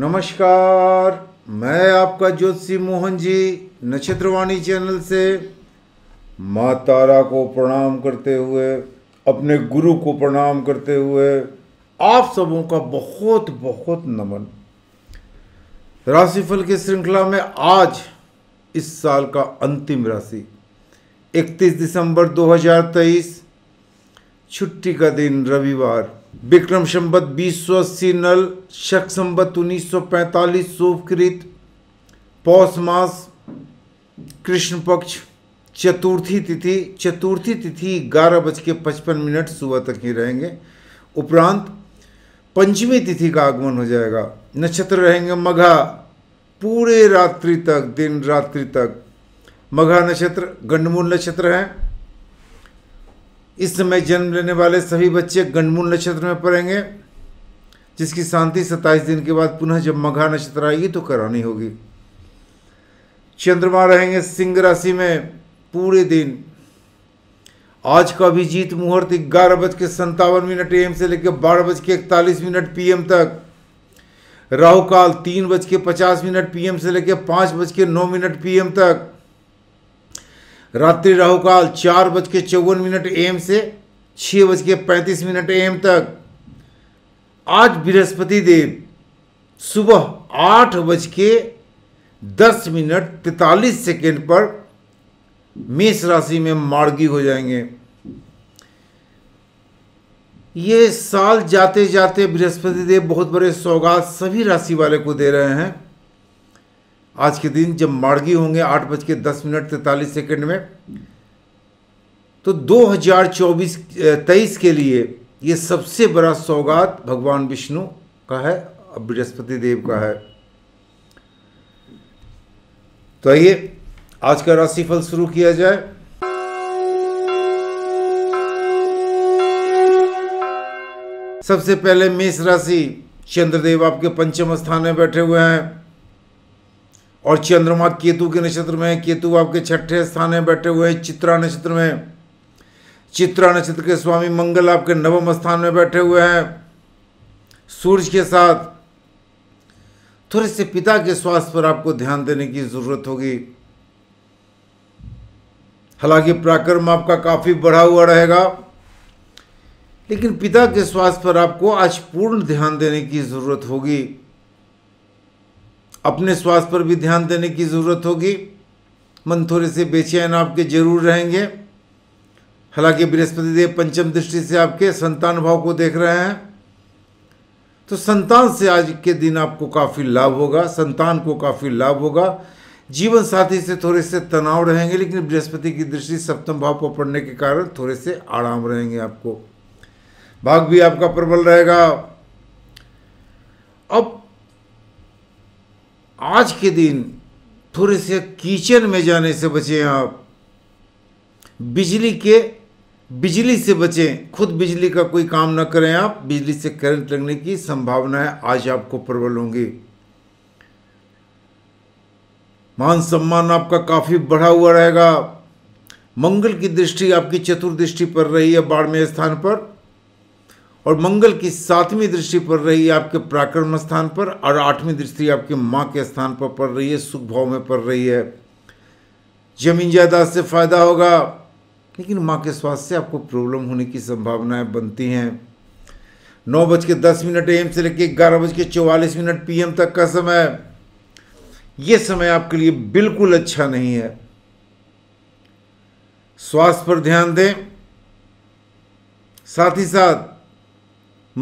नमस्कार, मैं आपका ज्योतिषी मोहन जी नक्षत्र वाणी चैनल से माँ तारा को प्रणाम करते हुए, अपने गुरु को प्रणाम करते हुए आप सबों का बहुत बहुत नमन। राशिफल की श्रृंखला में आज इस साल का अंतिम राशि 31 दिसंबर 2023, छुट्टी का दिन रविवार, विक्रम संवत 2080 नल, शक संवत 1945 शुभकृत, पौष मास, कृष्ण पक्ष, चतुर्थी तिथि 11:55 सुबह तक ही रहेंगे। उपरांत पंचमी तिथि का आगमन हो जाएगा। नक्षत्र रहेंगे मघा पूरे रात्रि तक, दिन रात्रि तक। मघा नक्षत्र गंडमूल नक्षत्र हैं। इस समय जन्म लेने वाले सभी बच्चे गंडमूल नक्षत्र में पड़ेंगे, जिसकी शांति 27 दिन के बाद पुनः जब मघा नक्षत्र आएगी तो करानी होगी। चंद्रमा रहेंगे सिंह राशि में पूरे दिन। आज का अभिजीत मुहूर्त 11:57 AM से लेकर 12:41 PM तक, राहु काल 3:50 PM से लेकर 5:09 PM तक, रात्रि राहुकाल 4:54 AM से 6:35 AM तक। आज बृहस्पति देव सुबह 8:10:43 पर मेष राशि में मार्गी हो जाएंगे। ये साल जाते जाते बृहस्पति देव बहुत बड़े सौगात सभी राशि वाले को दे रहे हैं। आज के दिन जब मार्गी होंगे 8:10:43 में, तो 2023 के लिए ये सबसे बड़ा सौगात भगवान विष्णु का है, बृहस्पति देव का है। तो आइए आज का राशिफल शुरू किया जाए। सबसे पहले मेष राशि, चंद्रदेव आपके पंचम स्थान में बैठे हुए हैं और चंद्रमा केतु के नक्षत्र में, केतु आपके छठे स्थान में बैठे हुए हैं। चित्रा नक्षत्र में, चित्रा नक्षत्र के स्वामी मंगल आपके नवम स्थान में बैठे हुए हैं। सूर्य के साथ थोड़े से पिता के स्वास्थ्य पर आपको ध्यान देने की जरूरत होगी। हालांकि पराक्रम आपका काफी बढ़ा हुआ रहेगा, लेकिन पिता के स्वास्थ्य पर आपको आज पूर्ण ध्यान देने की जरूरत होगी। अपने स्वास्थ्य पर भी ध्यान देने की ज़रूरत होगी। मन थोड़े से बेचैन आपके जरूर रहेंगे। हालांकि बृहस्पति देव पंचम दृष्टि से आपके संतान भाव को देख रहे हैं, तो संतान से आज के दिन आपको काफ़ी लाभ होगा, संतान को काफ़ी लाभ होगा। जीवन साथी से थोड़े से तनाव रहेंगे, लेकिन बृहस्पति की दृष्टि सप्तम भाव पर पड़ने के कारण थोड़े से आराम रहेंगे आपको। भाग भी आपका प्रबल रहेगा। अब आज के दिन थोड़े से किचन में जाने से बचें आप। बिजली से बचें, खुद बिजली का कोई काम ना करें आप। बिजली से करंट लगने की संभावना है आज आपको प्रबल होंगी। मान सम्मान आपका काफ़ी बढ़ा हुआ रहेगा। मंगल की दृष्टि आपकी चतुर्दृष्टि पड़ रही है 12वें स्थान पर, और मंगल की 7वीं दृष्टि पड़ रही है आपके पराक्रम स्थान पर, और 8वीं दृष्टि आपके माँ के स्थान पर पड़ रही है, सुख भाव में पड़ रही है। जमीन जायदाद से फायदा होगा, लेकिन माँ के स्वास्थ्य से आपको प्रॉब्लम होने की संभावनाएं बनती हैं। 9:10 AM से लेकर 11:44 PM तक का समय, ये समय आपके लिए बिल्कुल अच्छा नहीं है। स्वास्थ्य पर ध्यान दें, साथ ही साथ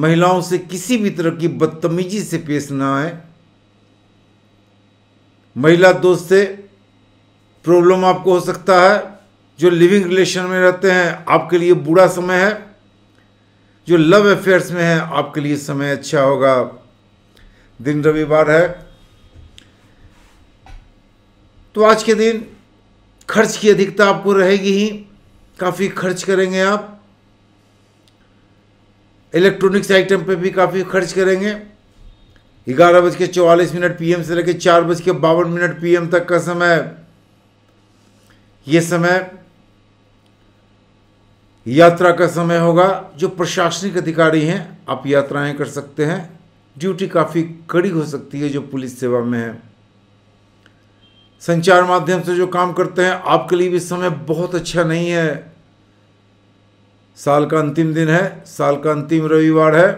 महिलाओं से किसी भी तरह की बदतमीजी से पेश ना आए। महिला दोस्त से प्रॉब्लम आपको हो सकता है। जो लिविंग रिलेशन में रहते हैं आपके लिए बुरा समय है, जो लव अफेयर्स में है आपके लिए समय अच्छा होगा। दिन रविवार है, तो आज के दिन खर्च की अधिकता आपको रहेगी ही, काफ़ी खर्च करेंगे आप। इलेक्ट्रॉनिक्स आइटम पे भी काफ़ी खर्च करेंगे। 11:44 PM से लेकर 4:52 PM तक का समय, ये समय यात्रा का समय होगा। जो प्रशासनिक अधिकारी हैं आप यात्राएं कर सकते हैं, ड्यूटी काफ़ी कड़ी हो सकती है जो पुलिस सेवा में है। संचार माध्यम से जो काम करते हैं आपके लिए भी समय बहुत अच्छा नहीं है। साल का अंतिम दिन है, साल का अंतिम रविवार है,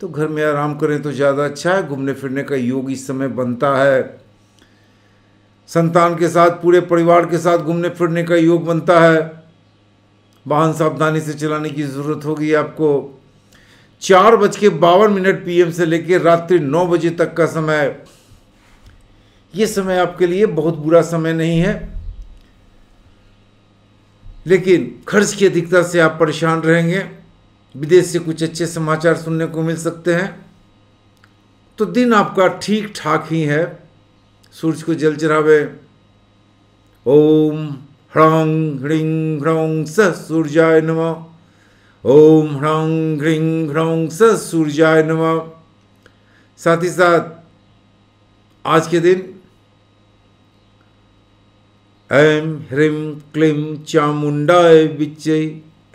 तो घर में आराम करें तो ज़्यादा अच्छा है। घूमने फिरने का योग इस समय बनता है। संतान के साथ, पूरे परिवार के साथ घूमने फिरने का योग बनता है। वाहन सावधानी से चलाने की ज़रूरत होगी आपको। 4:52 PM से लेकर रात्रि 9 बजे तक का समय, ये समय आपके लिए बहुत बुरा समय नहीं है, लेकिन खर्च की अधिकता से आप परेशान रहेंगे। विदेश से कुछ अच्छे समाचार सुनने को मिल सकते हैं। तो दिन आपका ठीक ठाक ही है। सूर्य को जल चढ़ावे। ओम ह्रांग ह्रीं ह्रौं स सूर्याय नमः। ओम ह्रांग ह्रीं ह्रौं स सूर्याय नमः। साथ ही साथ आज के दिन ऐं ह्रीं क्लीं चामुंडाय विच्चे।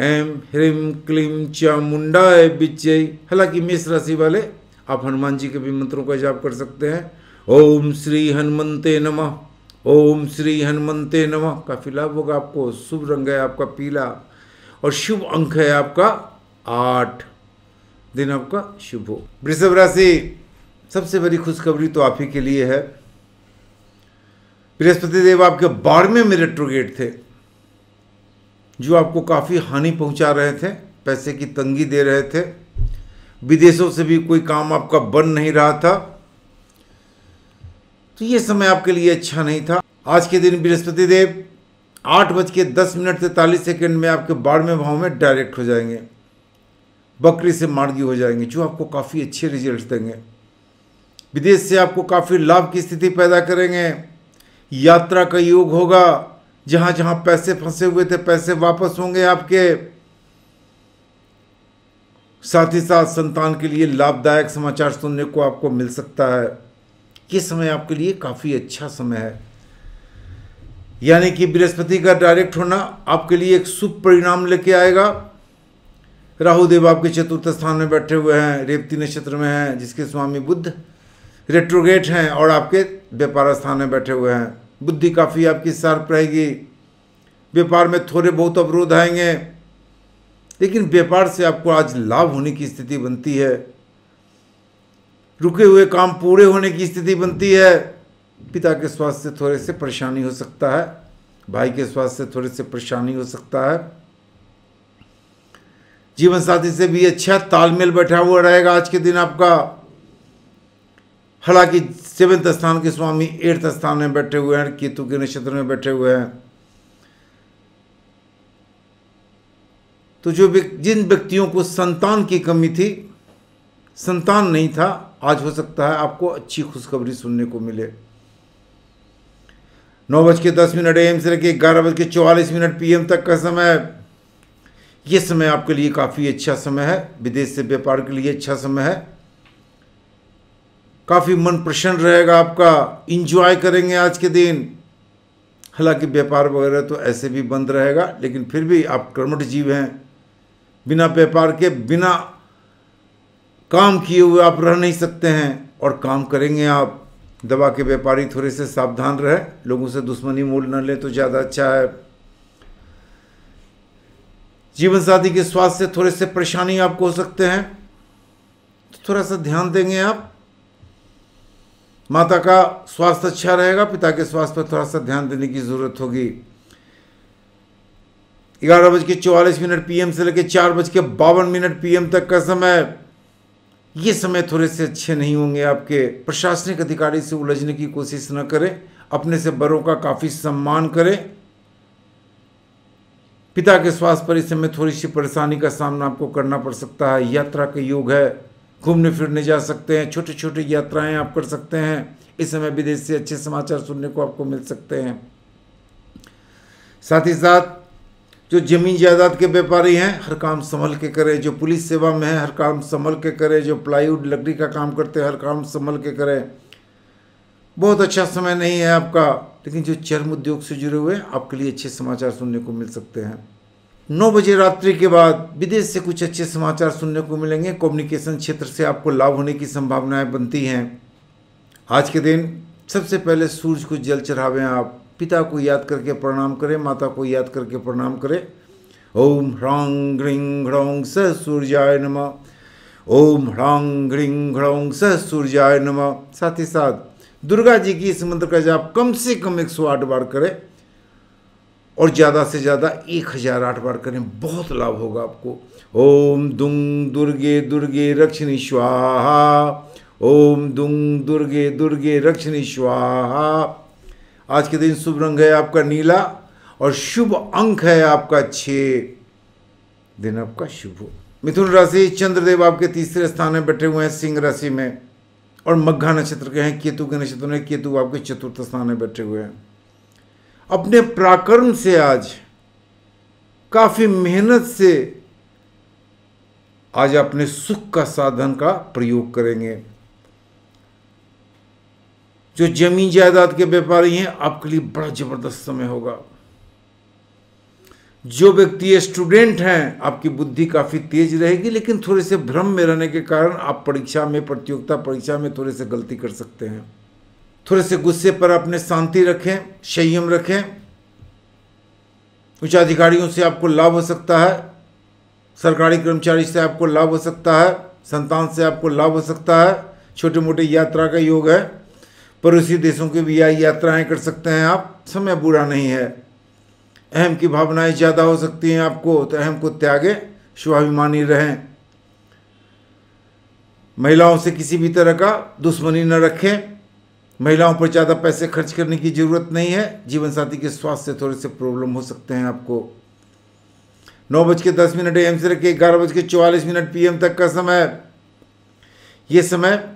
ऐं ह्रीं क्लीं चामुंडाय विच्चे। हालांकि मेष राशि वाले आप हनुमान जी के भी मंत्रों का जाप कर सकते हैं। ओम श्री हनुमते नमः। ओम श्री हनुमते नमः। काफ़ी लाभ होगा आपको। शुभ रंग है आपका पीला और शुभ अंक है आपका 8। दिन आपका शुभ हो। वृषभ राशि, सबसे बड़ी खुशखबरी तो आप ही के लिए है। बृहस्पति देव आपके 12वें में रेट्रोगेट थे, जो आपको काफ़ी हानि पहुंचा रहे थे, पैसे की तंगी दे रहे थे। विदेशों से भी कोई काम आपका बन नहीं रहा था, तो ये समय आपके लिए अच्छा नहीं था। आज के दिन बृहस्पति देव 8:10 में आपके 12वें भाव में डायरेक्ट हो जाएंगे। बकरी से मार्गी हो जाएंगे, जो आपको काफ़ी अच्छे रिजल्ट देंगे। विदेश से आपको काफ़ी लाभ की स्थिति पैदा करेंगे। यात्रा का योग होगा। जहाँ जहाँ पैसे फंसे हुए थे पैसे वापस होंगे आपके। साथ ही साथ संतान के लिए लाभदायक समाचार सुनने को आपको मिल सकता है। ये समय आपके लिए काफ़ी अच्छा समय है। यानी कि बृहस्पति का डायरेक्ट होना आपके लिए एक शुभ परिणाम लेके आएगा। राहुदेव आपके चतुर्थ स्थान में बैठे हुए हैं, रेवती नक्षत्र में हैं, जिसके स्वामी बुध रेट्रोगेट हैं और आपके व्यापार स्थान में बैठे हुए हैं। बुद्धि काफ़ी आपकी शार्प रहेगी। व्यापार में थोड़े बहुत अवरोध आएंगे, लेकिन व्यापार से आपको आज लाभ होने की स्थिति बनती है। रुके हुए काम पूरे होने की स्थिति बनती है। पिता के स्वास्थ्य से थोड़े से परेशानी हो सकता है। भाई के स्वास्थ्य से थोड़े से परेशानी हो सकता है। जीवन साथी से भी अच्छा तालमेल बैठा हुआ रहेगा आज के दिन आपका। हालांकि 7वें स्थान के स्वामी 8वें स्थान में बैठे हुए हैं, केतु के नक्षत्र में बैठे हुए हैं। तो जो जिन व्यक्तियों को संतान की कमी थी, संतान नहीं था, आज हो सकता है आपको अच्छी खुशखबरी सुनने को मिले। 9:10 AM से लेकर 11:44 PM तक का समय, यह समय आपके लिए काफ़ी अच्छा समय है। विदेश से व्यापार के लिए अच्छा समय है। काफ़ी मन प्रसन्न रहेगा आपका। इंजॉय करेंगे आज के दिन। हालांकि व्यापार वगैरह तो ऐसे भी बंद रहेगा, लेकिन फिर भी आप कर्मठ जीव हैं। बिना व्यापार के, बिना काम किए हुए आप रह नहीं सकते हैं और काम करेंगे आप। दवा के व्यापारी थोड़े से सावधान रहें, लोगों से दुश्मनी मोल न लें तो ज़्यादा अच्छा है। जीवन साथी के स्वास्थ्य से थोड़े से परेशानी आपको हो सकते हैं, तो थोड़ा सा ध्यान देंगे आप। माता का स्वास्थ्य अच्छा रहेगा, पिता के स्वास्थ्य पर थोड़ा सा ध्यान देने की ज़रूरत होगी। 11:44 PM से लेकर 4:52 PM तक का समय, ये समय थोड़े से अच्छे नहीं होंगे आपके। प्रशासनिक अधिकारी से उलझने की कोशिश न करें। अपने से बड़ों का काफ़ी सम्मान करें। पिता के स्वास्थ्य पर इस समय थोड़ी सी परेशानी का सामना आपको करना पड़ सकता है। यात्रा का योग है, घूमने फिरने जा सकते हैं, छोटी छोटी यात्राएं आप कर सकते हैं। इस समय विदेश से अच्छे समाचार सुनने को आपको मिल सकते हैं। साथ ही साथ जो जमीन जायदाद के व्यापारी हैं, हर काम संभल के करें। जो पुलिस सेवा में है, हर काम संभल के करें। जो प्लाईवुड लकड़ी का काम करते हैं, हर काम संभल के करें। बहुत अच्छा समय नहीं है आपका, लेकिन जो चर्म उद्योग से जुड़े हुए हैं आपके लिए अच्छे समाचार सुनने को मिल सकते हैं। 9 बजे रात्रि के बाद विदेश से कुछ अच्छे समाचार सुनने को मिलेंगे। कम्युनिकेशन क्षेत्र से आपको लाभ होने की संभावनाएं बनती हैं। आज के दिन सबसे पहले सूर्य को जल चढ़ावें आप। पिता को याद करके प्रणाम करें, माता को याद करके प्रणाम करें। ओम ह्रांग ह्रीं ह्रौं स सूर्याय नमः। ओम ह्रांग ह्रीं ह्रौं स सूर्याय नमः। साथ ही साथ दुर्गा जी की इस मंत्र का जाप कम से कम 108 बार करें और ज़्यादा से ज़्यादा 1008 बार करें, बहुत लाभ होगा आपको। ओम दुंग दुर्गे दुर्गे रक्षिणी स्वाहा। ओम दुंग दुर्गे दुर्गे रक्षिणी स्वाहा। आज के दिन शुभ रंग है आपका नीला और शुभ अंक है आपका 6। दिन आपका शुभ हो। मिथुन राशि, चंद्रदेव आपके तीसरे स्थान में बैठे हुए हैं सिंह राशि में और मघा नक्षत्र के हैं। केतु के नक्षत्र में केतु आपके चतुर्थ स्थान में बैठे हुए हैं। अपने पराक्रम से आज काफ़ी मेहनत से आज अपने सुख का साधन का प्रयोग करेंगे। जो जमीन जायदाद के व्यापारी हैं आपके लिए बड़ा जबरदस्त समय होगा। जो व्यक्ति स्टूडेंट हैं आपकी बुद्धि काफ़ी तेज रहेगी, लेकिन थोड़े से भ्रम में रहने के कारण आप परीक्षा में, प्रतियोगिता परीक्षा में थोड़े से गलती कर सकते हैं। थोड़े से गुस्से पर अपने शांति रखें, संयम रखें। उच्च अधिकारियों से आपको लाभ हो सकता है, सरकारी कर्मचारी से आपको लाभ हो सकता है, संतान से आपको लाभ हो सकता है। छोटे मोटे यात्रा का योग है, पड़ोसी देशों की भी यात्राएं कर सकते हैं आप। समय बुरा नहीं है। अहम की भावनाएं ज़्यादा हो सकती हैं आपको, तो अहम को त्यागें, स्वाभिमानी रहें। महिलाओं से किसी भी तरह का दुश्मनी न रखें। महिलाओं पर ज़्यादा पैसे खर्च करने की ज़रूरत नहीं है। जीवनसाथी के स्वास्थ्य से थोड़े से प्रॉब्लम हो सकते हैं आपको। 9:10 AM से रखिए 11:44 PM तक का समय, ये समय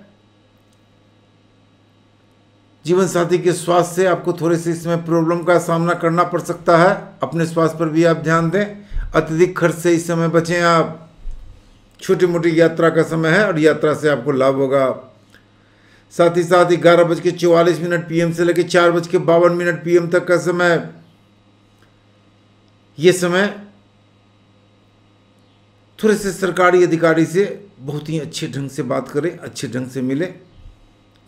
जीवनसाथी के स्वास्थ्य से आपको थोड़े से इसमें प्रॉब्लम का सामना करना पड़ सकता है। अपने स्वास्थ्य पर भी आप ध्यान दें, अत्यधिक खर्च से इस समय बचें आप। छोटी मोटी यात्रा का समय है और यात्रा से आपको लाभ होगा। साथ ही साथ 11:44 PM से लेकर 4:52 PM तक का समय, ये समय थोड़े से सरकारी अधिकारी से बहुत ही अच्छे ढंग से बात करें, अच्छे ढंग से मिले।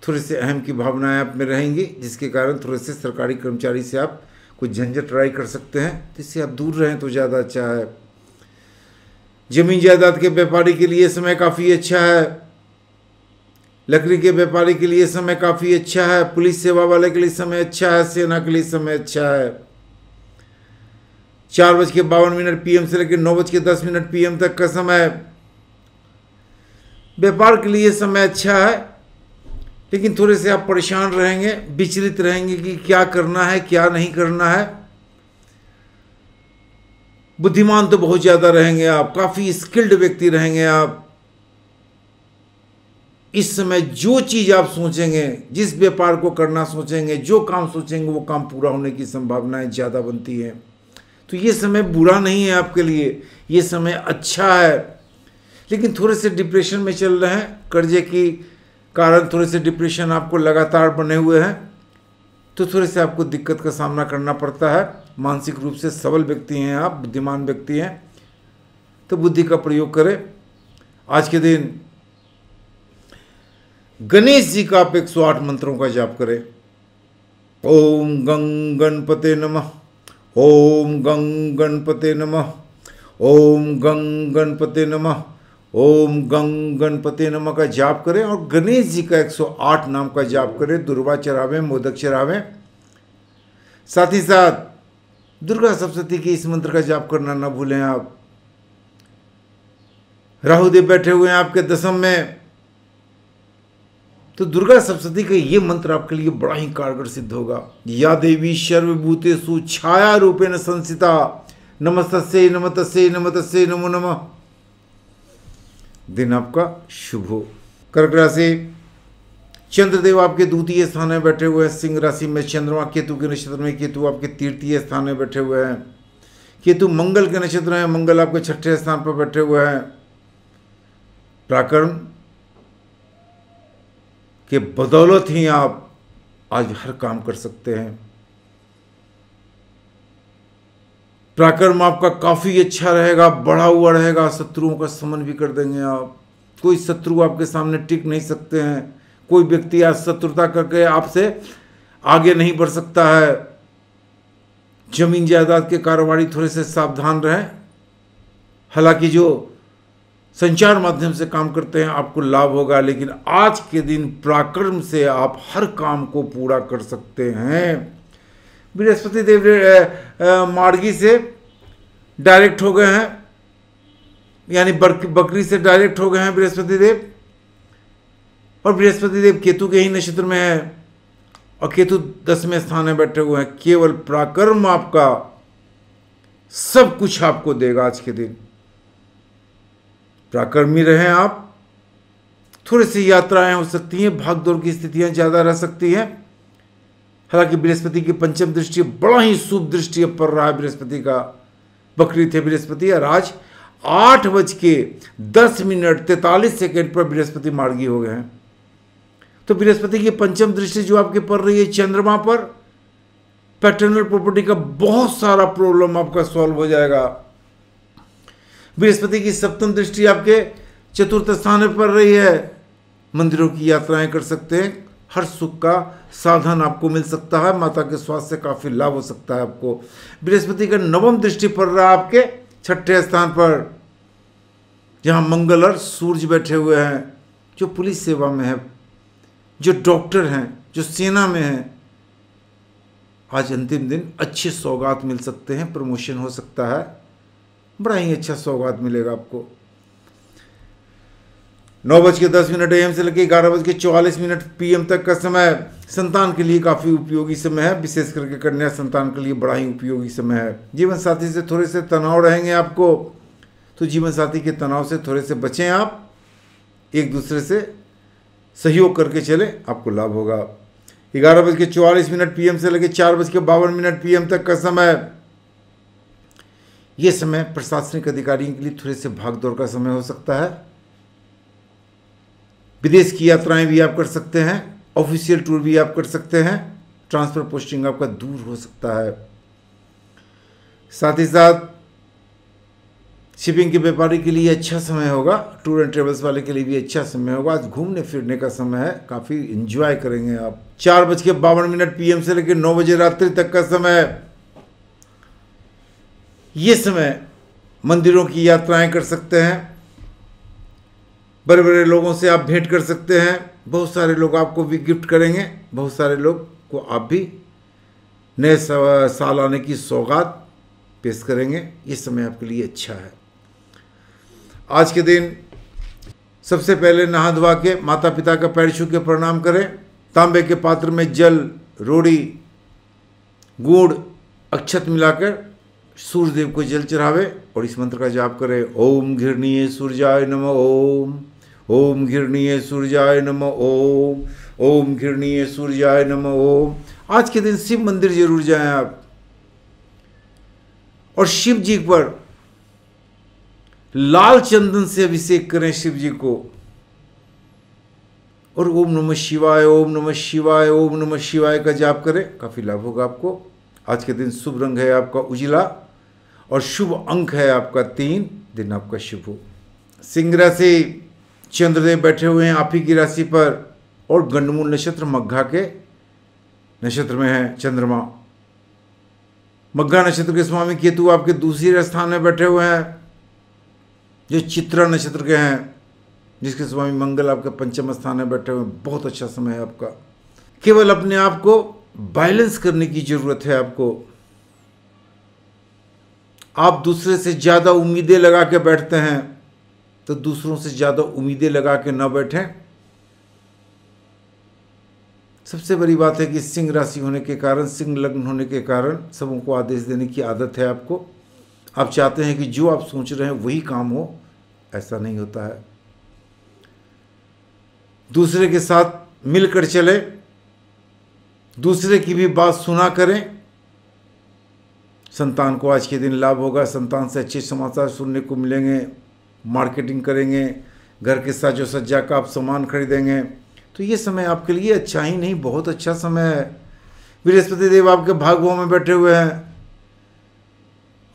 थोड़े से अहम की भावनाएं आप में रहेंगी, जिसके कारण थोड़े से सरकारी कर्मचारी से आप कुछ झंझट ट्राई कर सकते हैं, तो इससे आप दूर रहें तो ज़्यादा अच्छा है। जमीन जायदाद के व्यापारी के लिए समय काफ़ी अच्छा है। लकड़ी के व्यापारी के लिए समय काफ़ी अच्छा है। पुलिस सेवा वाले के लिए समय अच्छा है। सेना के लिए समय अच्छा है। 4:52 PM से लेकर 9:10 PM तक का समय व्यापार के लिए समय अच्छा है, लेकिन थोड़े से आप परेशान रहेंगे, विचलित रहेंगे कि क्या करना है क्या नहीं करना है। बुद्धिमान तो बहुत ज़्यादा रहेंगे आप, काफ़ी स्किल्ड व्यक्ति रहेंगे आप। इस समय जो चीज़ आप सोचेंगे, जिस व्यापार को करना सोचेंगे, जो काम सोचेंगे, वो काम पूरा होने की संभावनाएं ज़्यादा बनती हैं। तो ये समय बुरा नहीं है आपके लिए, ये समय अच्छा है। लेकिन थोड़े से डिप्रेशन में चल रहे हैं, कर्जे के कारण थोड़े से डिप्रेशन आपको लगातार बने हुए हैं, तो थोड़े से आपको दिक्कत का सामना करना पड़ता है। मानसिक रूप से सबल व्यक्ति हैं आप, बुद्धिमान व्यक्ति हैं, तो बुद्धि का प्रयोग करें। आज के दिन गणेश जी का आप 108 मंत्रों का जाप करें। ओम गं गणपते नमः। ओम गं गणपते नमः। ओम गं गणपते नमः। ओम गं गणपते नमः का जाप करें और गणेश जी का 108 नाम का जाप करें। दुर्वा चढ़ावें, मोदक चढ़ावें। साथ ही साथ दुर्गा सप्तशती के इस मंत्र का जाप करना ना भूलें आप। राहु देव बैठे हुए हैं आपके दशम में, तो दुर्गा सप्तशती का ये मंत्र आपके लिए बड़ा ही कारगर सिद्ध होगा। या देवी सर्वभूतेषु छाया रूपेण संस्थिता, नमस्तस्यै नमस्तस्यै नमस्तस्यै नमो नमः। दिन आपका शुभ हो। कर्क राशि, चंद्रदेव आपके द्वितीय स्थान में बैठे हुए हैं सिंह राशि में। चंद्रमा केतु के नक्षत्र में, केतु आपके तृतीय स्थान में बैठे हुए हैं। केतु मंगल के नक्षत्र हैं, मंगल आपके छठे स्थान पर बैठे हुए हैं। पराक्रम के बदौलत ही आप आज हर काम कर सकते हैं। पराक्रम आपका काफ़ी अच्छा रहेगा, बढ़ा हुआ रहेगा, शत्रुओं का समन भी कर देंगे आप, कोई शत्रु आपके सामने टिक नहीं सकते हैं, कोई व्यक्ति आज शत्रुता करके आपसे आगे नहीं बढ़ सकता है। जमीन जायदाद के कारोबारी थोड़े से सावधान रहें, हालांकि जो संचार माध्यम से काम करते हैं आपको लाभ होगा, लेकिन आज के दिन पराक्रम से आप हर काम को पूरा कर सकते हैं। बृहस्पति देव मार्गी से डायरेक्ट हो गए हैं, यानी बकरी से डायरेक्ट हो गए हैं बृहस्पति देव, और बृहस्पति देव केतु के ही नक्षत्र में है और केतु 10वें स्थान में बैठे हुए हैं। केवल पराक्रम आपका सब कुछ आपको देगा आज के दिन, पराक्रमी रहें आप। थोड़ी सी यात्राएं हो सकती हैं, भागदौड़ की स्थितियां ज़्यादा रह सकती हैं, हालांकि बृहस्पति की पंचम दृष्टि बड़ा ही शुभ दृष्टि पड़ रहा है बृहस्पति का। बकरी थे बृहस्पति और आज 8:10:43 पर बृहस्पति मार्गी हो गए हैं। तो बृहस्पति की पंचम दृष्टि जो आपके पड़ रही है चंद्रमा पर, पैटर्नल प्रॉपर्टी का बहुत सारा प्रॉब्लम आपका सॉल्व हो जाएगा। बृहस्पति की सप्तम दृष्टि आपके चतुर्थ स्थान पर रही है, मंदिरों की यात्राएं कर सकते हैं, हर सुख का साधन आपको मिल सकता है, माता के स्वास्थ्य से काफ़ी लाभ हो सकता है आपको। बृहस्पति का नवम दृष्टि पड़ रहा है आपके 6ठे स्थान पर, जहाँ मंगल और सूर्य बैठे हुए हैं। जो पुलिस सेवा में है, जो डॉक्टर हैं, जो सेना में हैं, आज अंतिम दिन अच्छे सौगात मिल सकते हैं, प्रमोशन हो सकता है, बड़ा ही अच्छा सौगात मिलेगा आपको। 9:10 AM से लेकर 11:44 PM तक का समय संतान के लिए काफ़ी उपयोगी समय है, विशेष करके कन्या संतान के लिए बड़ा ही उपयोगी समय है। जीवन साथी से थोड़े से तनाव रहेंगे आपको, तो जीवन साथी के तनाव से थोड़े से बचें आप, एक दूसरे से सहयोग करके चले, आपको लाभ होगा। 11:44 PM से लेकर 4:52 PM तक का समय, यह समय प्रशासनिक अधिकारियों के लिए थोड़े से भागदौड़ का समय हो सकता है। विदेश की यात्राएं भी आप कर सकते हैं, ऑफिशियल टूर भी आप कर सकते हैं, ट्रांसफर पोस्टिंग आपका दूर हो सकता है। साथ ही साथ शिपिंग के व्यापारी के लिए अच्छा समय होगा, टूर एंड ट्रेवल्स वाले के लिए भी अच्छा समय होगा। आज घूमने फिरने का समय है, काफ़ी एंजॉय करेंगे आप। 4:52 PM से लेकर 9 रात्रि तक का समय, ये समय मंदिरों की यात्राएं कर सकते हैं, बड़े बड़े लोगों से आप भेंट कर सकते हैं, बहुत सारे लोग आपको भी गिफ्ट करेंगे, बहुत सारे लोग को आप भी नए साल आने की सौगात पेश करेंगे। ये समय आपके लिए अच्छा है। आज के दिन सबसे पहले नहा धोवा के माता पिता का पैर छू के प्रणाम करें। तांबे के पात्र में जल, रोड़ी, गुड़, अक्षत मिलाकर सूर्यदेव को जल चढ़ावे और इस मंत्र का जाप करें। ओम घृणीय सूर्याय नमः ओम, ओम घृणीय सूर्याय नमः ओम, ओम घृणीय सूर्याय नमः ओम। आज के दिन शिव मंदिर जरूर जाएं आप और शिव जी पर लाल चंदन से अभिषेक करें शिव जी को, और ओम नमः शिवाय, ओम नमः शिवाय, ओम नमः शिवाय का जाप करें, काफ़ी लाभ होगा आपको। आज के दिन शुभ रंग है आपका उजला और शुभ अंक है आपका 3। दिन आपका शुभ हो। सिंह राशि चंद्रदेव बैठे हुए हैं आप ही की राशि पर, और गंडमूल नक्षत्र मग्घा के नक्षत्र में है चंद्रमा। मग्घा नक्षत्र के स्वामी केतु आपके दूसरे स्थान में बैठे हुए हैं, जो चित्रा नक्षत्र के हैं, जिसके स्वामी मंगल आपके पंचम स्थान में बैठे हुए हैं। बहुत अच्छा समय है आपका। केवल अपने आप को बैलेंस करने की जरूरत है आपको। आप दूसरे से ज़्यादा उम्मीदें लगा के बैठते हैं, तो दूसरों से ज़्यादा उम्मीदें लगा के ना बैठें। सबसे बड़ी बात है कि सिंह राशि होने के कारण, सिंह लग्न होने के कारण सबों को आदेश देने की आदत है आपको। आप चाहते हैं कि जो आप सोच रहे हैं वही काम हो, ऐसा नहीं होता है। दूसरे के साथ मिलकर चले, दूसरे की भी बात सुना करें। संतान को आज के दिन लाभ होगा, संतान से अच्छे समाचार सुनने को मिलेंगे। मार्केटिंग करेंगे, घर के साजो सज्जा का आप सामान खरीदेंगे, तो ये समय आपके लिए अच्छा ही नहीं बहुत अच्छा समय है। बृहस्पति देव आपके भाग्यों में बैठे हुए हैं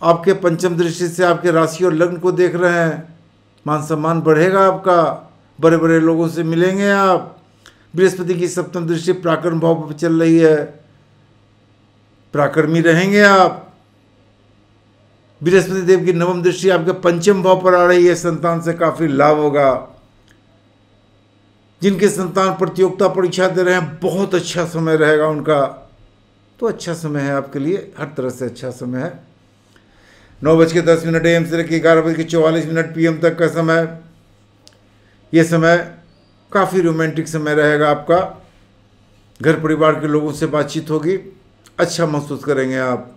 आपके पंचम दृष्टि से आपके राशि और लग्न को देख रहे हैं, मान सम्मान बढ़ेगा आपका, बड़े बड़े लोगों से मिलेंगे आप। बृहस्पति की सप्तम दृष्टि पराक्रम भाव पर चल रही है, पराक्रमी रहेंगे आप। बृहस्पति देव की नवम दृष्टि आपके पंचम भाव पर आ रही है, संतान से काफ़ी लाभ होगा। जिनके संतान प्रतियोगिता परीक्षा दे रहे हैं, बहुत अच्छा समय रहेगा उनका, तो अच्छा समय है आपके लिए, हर तरह से अच्छा समय है। 9:10 AM से लेकर 11:44 PM तक का समय, यह समय काफ़ी रोमांटिक समय रहेगा आपका। घर परिवार के लोगों से बातचीत होगी, अच्छा महसूस करेंगे आप।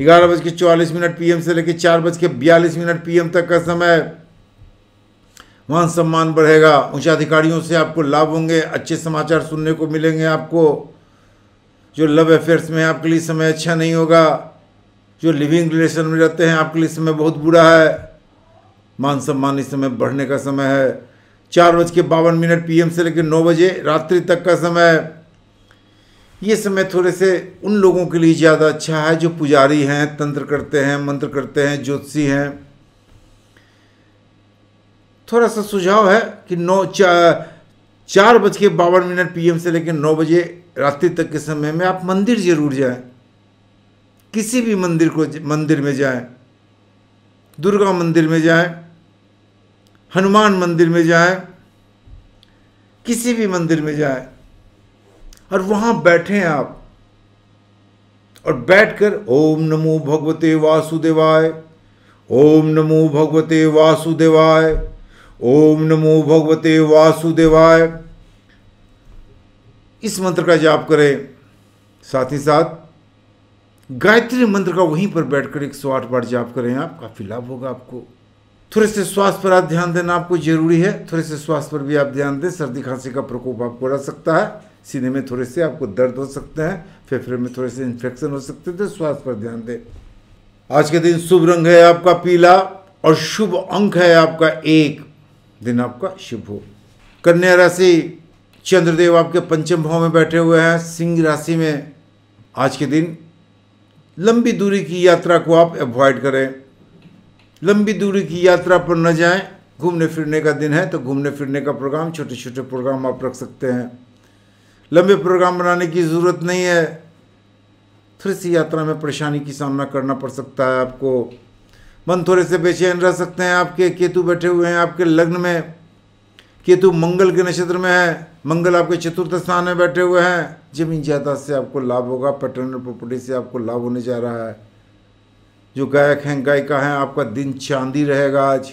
11:44 PM से लेकर 4:42 PM तक का समय, मान सम्मान बढ़ेगा, उच्चाधिकारियों से आपको लाभ होंगे, अच्छे समाचार सुनने को मिलेंगे आपको। जो लव अफेयर्स में आपके लिए समय अच्छा नहीं होगा, जो लिविंग रिलेशन में रहते हैं आपके लिए समय बहुत बुरा है। मान सम्मान इस समय बढ़ने का समय है। 4:52 PM से लेकर 9 रात्रि तक का समय, ये समय थोड़े से उन लोगों के लिए ज़्यादा अच्छा है जो पुजारी हैं, तंत्र करते हैं, मंत्र करते हैं, ज्योतिषी हैं। थोड़ा सा सुझाव है कि 4:52 PM से लेकर 9 रात्रि तक के समय में आप मंदिर ज़रूर जाएं, किसी भी मंदिर में जाएं, दुर्गा मंदिर में जाएं, हनुमान मंदिर में जाएं, किसी भी मंदिर में जाएं और वहाँ बैठें आप, और बैठकर ओम नमो भगवते वासुदेवाय, ओम नमो भगवते वासुदेवाय, ओम नमो भगवते वासुदेवाय, इस मंत्र का जाप करें। साथ ही साथ गायत्री मंत्र का वहीं पर बैठकर 108 बार जाप करें आप, काफ़ी लाभ होगा आपको। थोड़े से स्वास्थ्य पर आप ध्यान देना आपको ज़रूरी है, थोड़े से स्वास्थ्य पर भी आप ध्यान दें। सर्दी खांसी का प्रकोप आपको रह सकता है, सीने में थोड़े से आपको दर्द हो सकते हैं, फेफड़े में थोड़े से इन्फेक्शन हो सकते हैं, तो स्वास्थ्य पर ध्यान दें। आज के दिन शुभ रंग है आपका पीला और शुभ अंक है आपका 1। दिन आपका शुभ हो। कन्या राशि, चंद्रदेव आपके पंचम भाव में बैठे हुए हैं सिंह राशि में। आज के दिन लंबी दूरी की यात्रा को आप अवॉइड करें, लंबी दूरी की यात्रा पर न जाएं। घूमने फिरने का दिन है तो घूमने फिरने का प्रोग्राम, छोटे छोटे प्रोग्राम आप रख सकते हैं, लंबे प्रोग्राम बनाने की ज़रूरत नहीं है। थोड़ी सी यात्रा में परेशानी की सामना करना पड़ सकता है आपको, मन थोड़े से बेचैन रह सकते हैं आपके। केतु बैठे हुए हैं आपके लग्न में, केतु मंगल के नक्षत्र में है, मंगल आपके चतुर्थ स्थान में बैठे हुए हैं। जमीन जायदाद से आपको लाभ होगा, पैटर्नल प्रॉपर्टी से आपको लाभ होने जा रहा है। जो गायक हैं, गायिका हैं, आपका दिन चांदी रहेगा आज,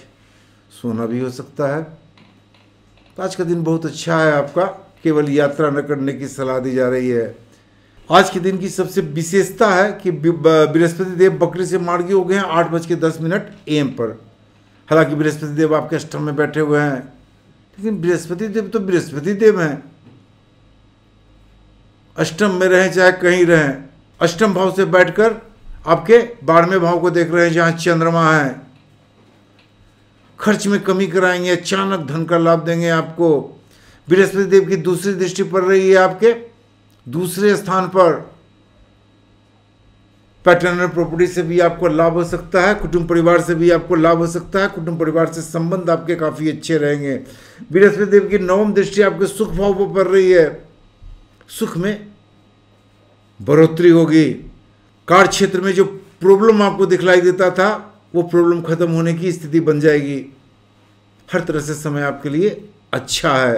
सोना भी हो सकता है। तो आज का दिन बहुत अच्छा है आपका, केवल यात्रा न करने की सलाह दी जा रही है। आज के दिन की सबसे विशेषता है कि बृहस्पति देव बकरी से मार्गी हो गए हैं 8:10 AM पर। हालांकि बृहस्पति देव आपके अष्टम में बैठे हुए हैं, लेकिन बृहस्पति देव तो बृहस्पति देव हैं, अष्टम में रहें चाहे कहीं रहें, अष्टम भाव से बैठकर आपके 12वें भाव को देख रहे हैं जहाँ चंद्रमा है। खर्च में कमी कराएंगे, अचानक धन का लाभ देंगे आपको। बृहस्पति देव की दूसरी दृष्टि पड़ रही है आपके दूसरे स्थान पर, पैटर्नल प्रॉपर्टी से भी आपको लाभ हो सकता है, कुटुंब परिवार से भी आपको लाभ हो सकता है, कुटुंब परिवार से संबंध आपके काफ़ी अच्छे रहेंगे। बृहस्पति देव की नवम दृष्टि आपके सुख भाव पर पड़ रही है, सुख में बढ़ोतरी होगी। कार्य क्षेत्र में जो प्रॉब्लम आपको दिखलाई देता था वो प्रॉब्लम खत्म होने की स्थिति बन जाएगी। हर तरह से समय आपके लिए अच्छा है।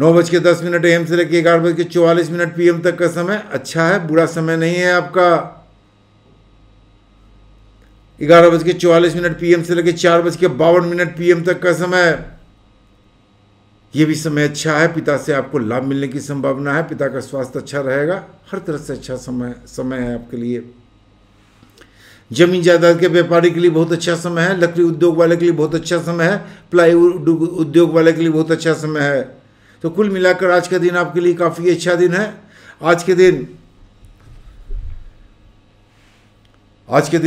9:10 AM से लेकर 11:44 PM तक का समय अच्छा है, बुरा समय नहीं है आपका। 11:44 PM से लेकर 4:52 PM तक का समय, यह भी समय अच्छा है। पिता से आपको लाभ मिलने की संभावना है, पिता का स्वास्थ्य अच्छा रहेगा। हर तरह से अच्छा समय है आपके लिए। जमीन जायदाद के व्यापारी के लिए बहुत अच्छा समय है, लकड़ी उद्योग वाले के लिए बहुत अच्छा समय है, प्लाईवुड उद्योग वाले के लिए बहुत अच्छा समय है। तो कुल मिलाकर आज का दिन आपके लिए काफ़ी अच्छा दिन है। आज के दिन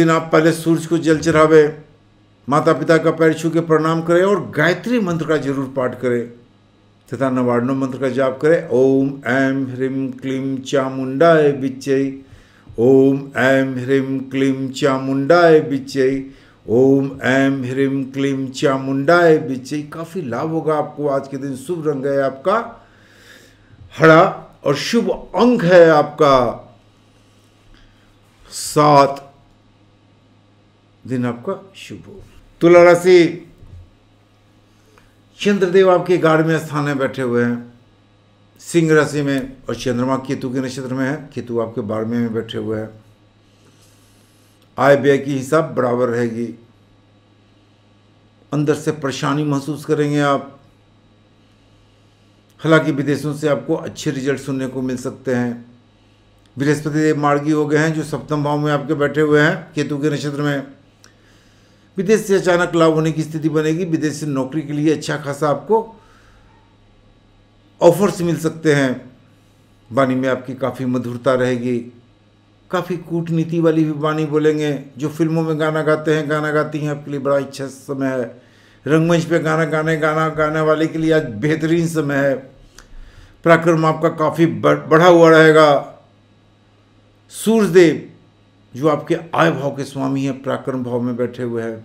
आप पहले सूर्य को जल चढ़ावे, माता पिता का पैर छू के प्रणाम करें और गायत्री मंत्र का जरूर पाठ करें तथा नवार्णव मंत्र का जाप करें। ओम ऐम ह्रीम क्लीम चामुंडाय विच्चय ओम ऐं ह्रीं क्लीं चामुंडाय विच्चे, ओम ऐं ह्रीं क्लीं चामुंडाय विच्चे। काफ़ी लाभ होगा आपको आज के दिन। शुभ रंग है आपका हरा और शुभ अंक है आपका 7। दिन आपका शुभ हो। तुला राशि, चंद्रदेव आपके 11वें स्थान में बैठे हुए हैं सिंह राशि में, और चंद्रमा केतु के नक्षत्र में है। केतु आपके 12वें में बैठे हुए हैं। आय व्यय की हिसाब बराबर रहेगी। अंदर से परेशानी महसूस करेंगे आप। हालांकि विदेशों से आपको अच्छे रिजल्ट सुनने को मिल सकते हैं। बृहस्पति देव मार्गी हो गए हैं जो सप्तम भाव में आपके बैठे हुए हैं केतु के नक्षत्र में। विदेश से अचानक लाभ होने की स्थिति बनेगी। विदेश से नौकरी के लिए अच्छा खासा आपको ऑफर्स मिल सकते हैं। वाणी में आपकी काफ़ी मधुरता रहेगी। काफ़ी कूटनीति वाली भी वाणी बोलेंगे। जो फिल्मों में गाना गाते हैं, गाना गाती हैं, आपके लिए बड़ा अच्छा समय है। रंगमंच पे गाना गाने वाले के लिए आज बेहतरीन समय है। पराक्रम आपका काफ़ी बढ़ा हुआ रहेगा। सूर्यदेव जो आपके आय भाव के स्वामी हैं पराक्रम भाव में बैठे हुए हैं।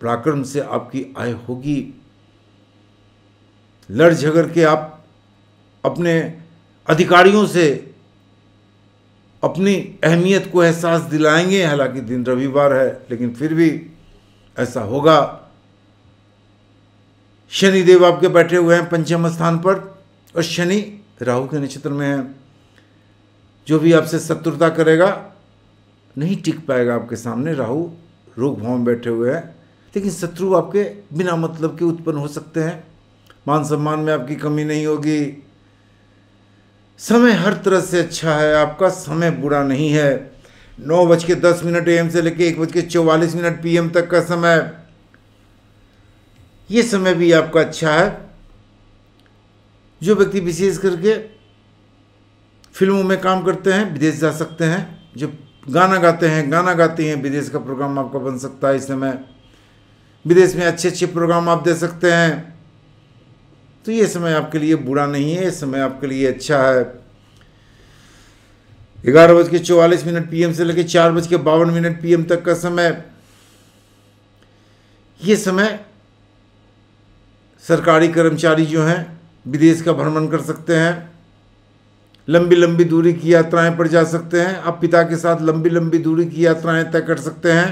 पराक्रम से आपकी आय होगी। लड़ झगड़ के आप अपने अधिकारियों से अपनी अहमियत को एहसास दिलाएंगे। हालांकि दिन रविवार है लेकिन फिर भी ऐसा होगा। शनिदेव आपके बैठे हुए हैं 5वें स्थान पर, और शनि राहु के नक्षत्र में है। जो भी आपसे शत्रुता करेगा नहीं टिक पाएगा आपके सामने। राहु रोग भाव में बैठे हुए हैं, लेकिन शत्रु आपके बिना मतलब के उत्पन्न हो सकते हैं। मान सम्मान में आपकी कमी नहीं होगी। समय हर तरह से अच्छा है आपका, समय बुरा नहीं है। 9:10 AM से लेकर 1:44 PM तक का समय, ये समय भी आपका अच्छा है। जो व्यक्ति विशेष करके फिल्मों में काम करते हैं विदेश जा सकते हैं। जो गाना गाते हैं, गाना गाती हैं, विदेश का प्रोग्राम आपका बन सकता है। इस समय विदेश में अच्छे अच्छे प्रोग्राम आप दे सकते हैं। तो ये समय आपके लिए बुरा नहीं है, ये समय आपके लिए अच्छा है। 11:44 PM से लेकर 4:52 PM तक का समय, ये समय सरकारी कर्मचारी जो हैं विदेश का भ्रमण कर सकते हैं। लंबी लंबी दूरी की यात्राएं पर जा सकते हैं। आप पिता के साथ लंबी लंबी दूरी की यात्राएं तय कर सकते हैं।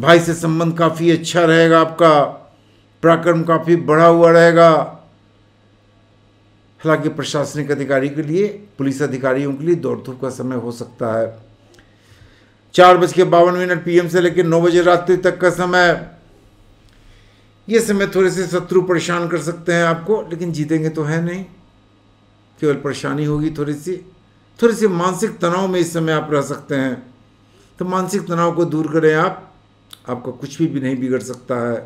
भाई से संबंध काफ़ी अच्छा रहेगा आपका। पराक्रम काफ़ी बढ़ा हुआ रहेगा। हालांकि प्रशासनिक अधिकारी के लिए, पुलिस अधिकारियों के लिए दौड़-धूप का समय हो सकता है। 4:52 PM से लेकर 9 रात्रि तक का समय, ये समय थोड़े से शत्रु परेशान कर सकते हैं आपको, लेकिन जीतेंगे तो है नहीं, केवल परेशानी होगी थोड़ी सी मानसिक तनाव में इस समय आप रह सकते हैं। तो मानसिक तनाव को दूर करें आप, आपका कुछ भी नहीं बिगड़ सकता है।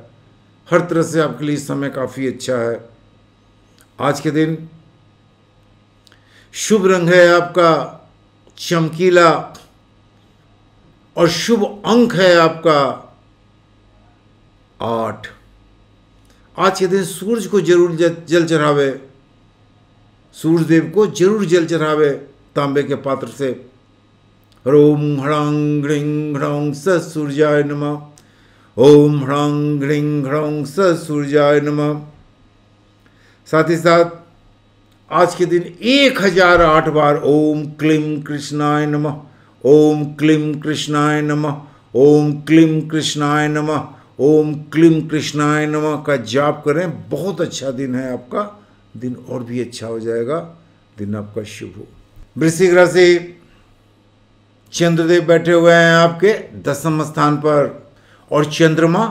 हर तरह से आपके लिए इस समय काफ़ी अच्छा है। आज के दिन शुभ रंग है आपका चमकीला, और शुभ अंक है आपका 8। आज के दिन सूरज को जरूर जल चढ़ावे, सूर्यदेव को जरूर जल चढ़ावे तांबे के पात्र से। ओम ह्रांग ह्रीं ह्रौं स सूर्याय नमः, ओम ह्रांग ह्रीं ह्रौं स सूर्याय नमः। साथ ही साथ आज के दिन 1008 बार ओम क्लीं कृष्णाय नमः, ओम क्लीं कृष्णाय नमः, ओम क्लीं कृष्णाय नमः, ओम क्लीं कृष्णाय नमः का जाप करें। बहुत अच्छा दिन है आपका, दिन और भी अच्छा हो जाएगा। दिन आपका शुभ हो। वृश्चिक राशि, चंद्रदेव बैठे हुए हैं आपके 10वें स्थान पर, और चंद्रमा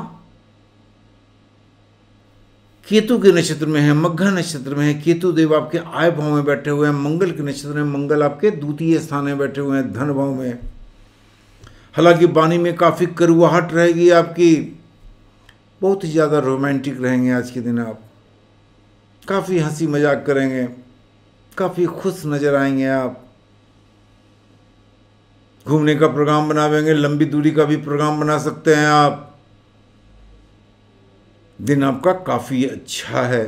केतु के नक्षत्र में है, मघा नक्षत्र में है। केतु देव आपके आय भाव में बैठे हुए हैं। मंगल के नक्षत्र में, मंगल आपके 2य स्थान में बैठे हुए हैं धन भाव में। हालांकि वाणी में काफ़ी करुवाहट रहेगी आपकी। बहुत ही ज़्यादा रोमांटिक रहेंगे आज के दिन आप। काफ़ी हंसी मजाक करेंगे, काफ़ी खुश नज़र आएंगे आप। घूमने का प्रोग्राम बनावेंगे, लंबी दूरी का भी प्रोग्राम बना सकते हैं आप। दिन आपका काफ़ी अच्छा है।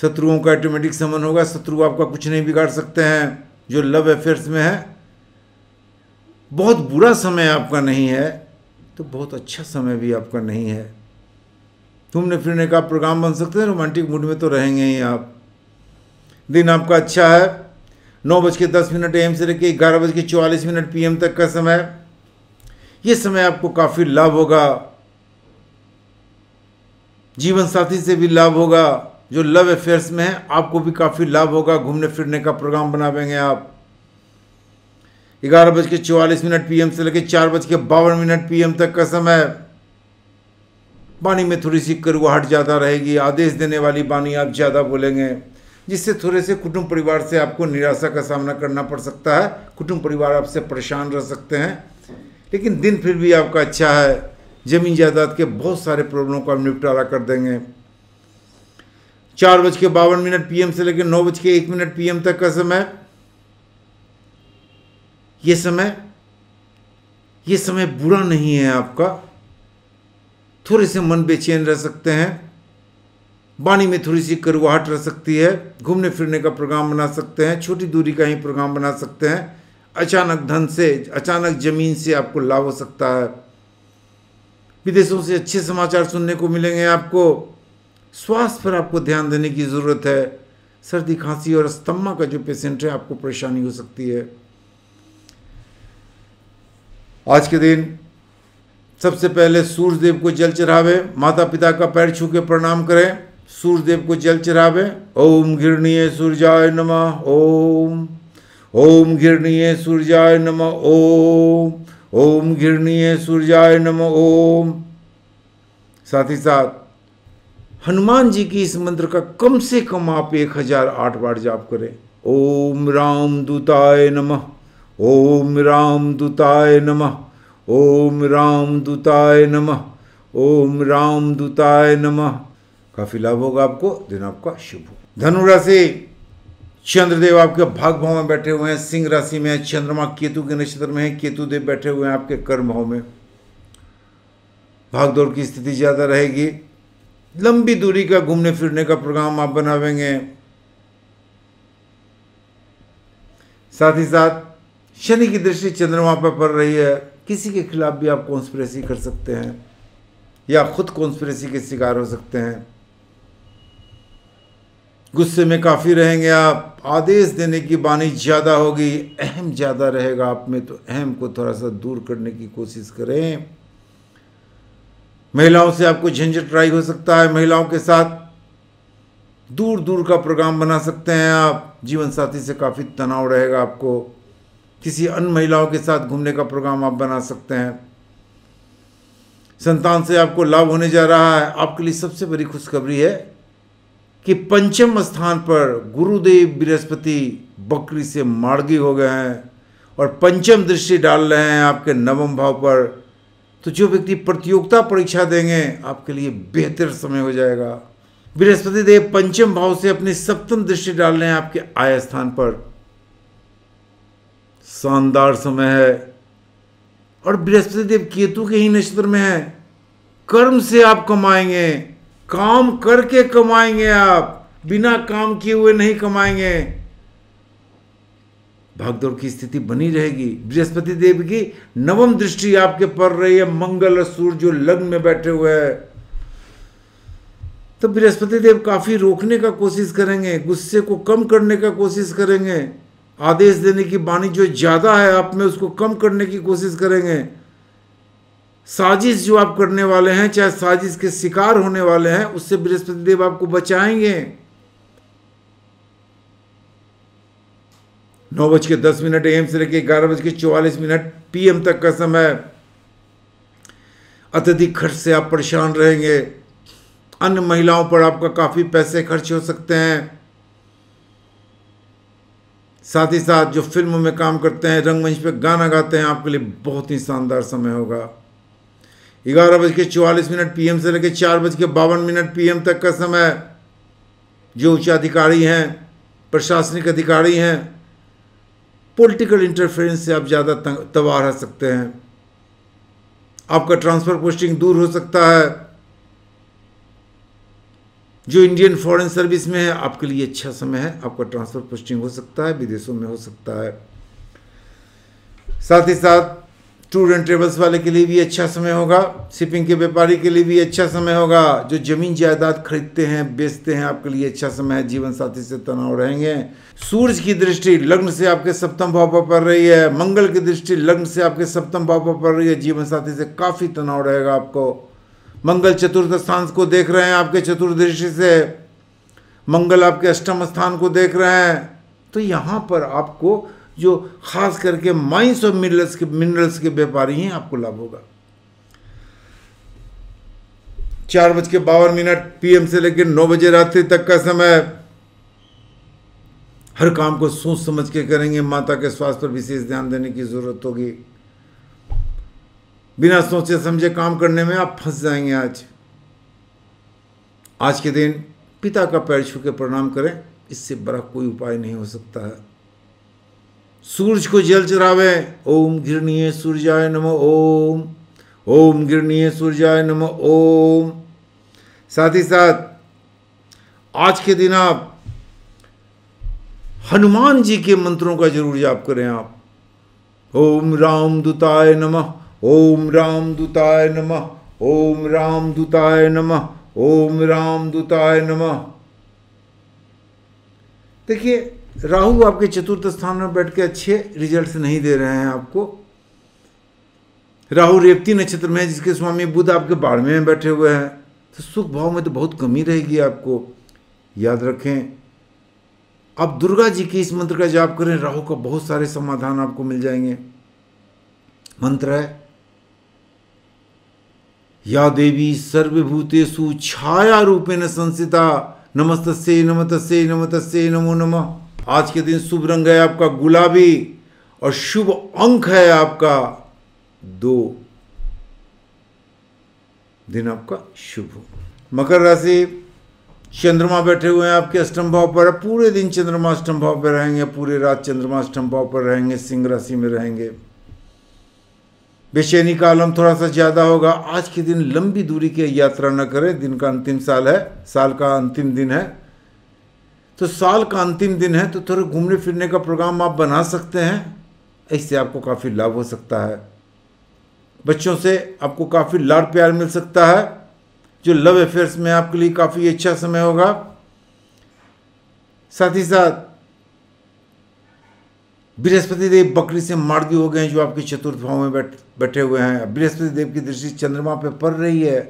शत्रुओं का ऑटोमेटिक समन होगा, शत्रु आपका कुछ नहीं बिगाड़ सकते हैं। जो लव अफेयर्स में है, बहुत बुरा समय आपका नहीं है तो बहुत अच्छा समय भी आपका नहीं है। घूमने फिरने का प्रोग्राम बन सकते हैं, रोमांटिक मूड में तो रहेंगे ही आप। दिन आपका अच्छा है, 9:10 AM से लेकर 11:44 PM तक का समय, ये समय आपको काफ़ी लाभ होगा। जीवन साथी से भी लाभ होगा, जो लव अफेयर्स में है आपको भी काफ़ी लाभ होगा। घूमने फिरने का प्रोग्राम बनावेंगे आप। 11:44 PM से लेकर 4:52 PM तक का समय, वाणी में थोड़ी सी कड़वाहट ज़्यादा रहेगी, आदेश देने वाली वाणी आप ज़्यादा बोलेंगे, जिससे थोड़े से कुटुंब परिवार से आपको निराशा का सामना करना पड़ सकता है। कुटुंब परिवार आपसे परेशान रह सकते हैं, लेकिन दिन फिर भी आपका अच्छा है। ज़मीन जायदाद के बहुत सारे प्रॉब्लम को आप निपटारा कर देंगे। 4:52 PM से लेकर 9:01 PM तक का समय, ये समय बुरा नहीं है आपका। थोड़े से मन बेचैन रह सकते हैं, वाणी में थोड़ी सी कड़वाहट रह सकती है। घूमने फिरने का प्रोग्राम बना सकते हैं, छोटी दूरी का ही प्रोग्राम बना सकते हैं। अचानक जमीन से आपको लाभ हो सकता है। विदेशों से अच्छे समाचार सुनने को मिलेंगे आपको। स्वास्थ्य पर आपको ध्यान देने की ज़रूरत है। सर्दी खांसी और अस्थमा का जो पेशेंट है आपको परेशानी हो सकती है। आज के दिन सबसे पहले सूर्य देव को जल चढ़ावे, माता पिता का पैर छू के प्रणाम करें, सूर्य देव को जल चढ़ावे। ओम घृणीय सूर्याय नमः ओम, ओम घृणीय सूर्याय नमः ओम, ओम घृणीय सूर्याय नमः ओम। साथ ही साथ हनुमान जी की इस मंत्र का कम से कम आप 1008 बार जाप करें। ओम राम दूताय नमः, ओम राम दूताय नमः, ओम राम दूताय नमः, ओम राम दूताय नमः। काफी लाभ होगा आपको। दिन आपका शुभ हो। धनु राशि, चंद्रदेव आपके भाग भाव में बैठे हुए हैं, सिंह राशि में है। चंद्रमा केतु के नक्षत्र में है, केतु देव बैठे हुए हैं आपके कर्म भाव में। भागदौड़ की स्थिति ज्यादा रहेगी। लंबी दूरी का घूमने फिरने का प्रोग्राम आप बनावेंगे। साथ ही साथ शनि की दृष्टि चंद्रमा पर पड़ रही है, किसी के खिलाफ भी आप कॉन्स्पिरेसी कर सकते हैं या खुद कॉन्स्पिरेसी के शिकार हो सकते हैं। गुस्से में काफ़ी रहेंगे आप। आदेश देने की वाणी ज़्यादा होगी, अहम ज़्यादा रहेगा आप में, तो अहम को थोड़ा सा दूर करने की कोशिश करें। महिलाओं से आपको झंझट राई हो सकता है। महिलाओं के साथ दूर दूर का प्रोग्राम बना सकते हैं आप। जीवन साथी से काफ़ी तनाव रहेगा आपको। किसी अन्य महिलाओं के साथ घूमने का प्रोग्राम आप बना सकते हैं। संतान से आपको लाभ होने जा रहा है। आपके लिए सबसे बड़ी खुशखबरी है कि पंचम स्थान पर गुरुदेव बृहस्पति बकरी से मार्गी हो गए हैं और पंचम दृष्टि डाल रहे हैं आपके नवम भाव पर। तो जो व्यक्ति प्रतियोगिता परीक्षा देंगे आपके लिए बेहतर समय हो जाएगा। बृहस्पति देव पंचम भाव से अपनी सप्तम दृष्टि डाल रहे हैं आपके आय स्थान पर। शानदार समय है। और बृहस्पति देव केतु के ही नक्षत्र में है। कर्म से आप कमाएंगे, काम करके कमाएंगे आप, बिना काम किए हुए नहीं कमाएंगे। भागदौड़ की स्थिति बनी रहेगी। बृहस्पति देव की नवम दृष्टि आपके पड़ रही है मंगल और सूर्य जो लग्न में बैठे हुए हैं, तो बृहस्पति देव काफी रोकने का कोशिश करेंगे, गुस्से को कम करने का कोशिश करेंगे। आदेश देने की वाणी जो ज़्यादा है आप में, उसको कम करने की कोशिश करेंगे। साजिश जो आप करने वाले हैं, चाहे साजिश के शिकार होने वाले हैं, उससे बृहस्पति देव आपको बचाएंगे। 9:10 AM से लेकर 11:44 PM तक का समय, अत्यधिक खर्च से आप परेशान रहेंगे। अन्य महिलाओं पर आपका काफ़ी पैसे खर्च हो सकते हैं। साथ ही साथ जो फिल्मों में काम करते हैं, रंगमंच पर गाना गाते हैं, आपके लिए बहुत ही शानदार समय होगा। 11:44 PM से लेकर 4:52 PM तक का समय, जो उच्चाधिकारी हैं, प्रशासनिक अधिकारी हैं, पॉलिटिकल इंटरफेरेंस से आप ज़्यादा तबाह रह सकते हैं। आपका ट्रांसफ़र पोस्टिंग दूर हो सकता है। जो इंडियन फॉरेन सर्विस में है आपके लिए अच्छा समय है, आपका ट्रांसफर पोस्टिंग हो सकता है, विदेशों में हो सकता है। साथ ही साथ टूर एंड ट्रेवल्स वाले के लिए भी अच्छा समय होगा, शिपिंग के व्यापारी के लिए भी अच्छा समय होगा, जो जमीन जायदाद खरीदते हैं बेचते हैं आपके लिए अच्छा समय है। जीवन साथी से तनाव रहेंगे। सूर्य की दृष्टि लग्न से आपके सप्तम भाव पर पड़ रही है, मंगल की दृष्टि लग्न से आपके सप्तम भाव पर पड़ रही है, जीवन साथी से काफ़ी तनाव रहेगा आपको। मंगल चतुर्थ स्थान को देख रहे हैं, आपके चतुर्थ दृष्टि से मंगल आपके अष्टम स्थान को देख रहे हैं, तो यहाँ पर आपको जो खास करके माइंस और मिनरल्स के व्यापारी हैं आपको लाभ होगा। 4:52 PM से लेकर 9 बजे रात्रि तक का समय हर काम को सोच समझ के करेंगे। माता के स्वास्थ्य पर विशेष ध्यान देने की जरूरत होगी। बिना सोचे समझे काम करने में आप फंस जाएंगे। आज के दिन पिता का पैर छू के प्रणाम करें, इससे बड़ा कोई उपाय नहीं हो सकता है। सूरज को जल चढ़ावें। ओम घृणीय सूर्याय नमः ओम, ओम घृणीय सूर्याय नमः ओम। साथ ही साथ आज के दिन आप हनुमान जी के मंत्रों का जरूर जाप करें। आप ओम राम दूताय नमः, ओम राम दूताय नमः, ओम राम दूताय नमः, ओम राम दूताय नमः। देखिए राहु आपके चतुर्थ स्थान में बैठ के अच्छे रिजल्ट्स नहीं दे रहे हैं आपको। राहु रेवती नक्षत्र में है, जिसके स्वामी बुध आपके बारहवें में बैठे हुए हैं, तो सुख भाव में तो बहुत कमी रहेगी आपको। याद रखें आप दुर्गा जी के इस मंत्र का जाप करें, राहु का बहुत सारे समाधान आपको मिल जाएंगे। मंत्र है या देवी सर्वभूतेषु छाया रूपेण संस्थिता, नमस्तस्यै नमस्तस्यै नमस्तस्यै नमो नमः। आज के दिन शुभ रंग है आपका गुलाबी और शुभ अंक है आपका 2। दिन आपका शुभ हो। मकर राशि, चंद्रमा बैठे हुए हैं आपके अष्टम भाव पर। पूरे दिन चंद्रमा अष्टम भाव पर रहेंगे, पूरे रात चंद्रमा अष्टम भाव पर रहेंगे, सिंह राशि में रहेंगे। बेचैनी का आलम थोड़ा सा ज्यादा होगा। आज के दिन लंबी दूरी की यात्रा न करें। दिन का अंतिम साल है, साल का अंतिम दिन है, तो साल का अंतिम दिन है तो थोड़ा घूमने फिरने का प्रोग्राम आप बना सकते हैं, इससे आपको काफ़ी लाभ हो सकता है। बच्चों से आपको काफ़ी लाड प्यार मिल सकता है। जो लव अफेयर्स में आपके लिए काफ़ी अच्छा समय होगा। साथ ही साथ बृहस्पति देव बकरी से मार्गी हो गए हैं, जो आपके चतुर्थ भाव में बैठे हुए हैं। बृहस्पति देव की दृष्टि चंद्रमा पर पड़ रही है,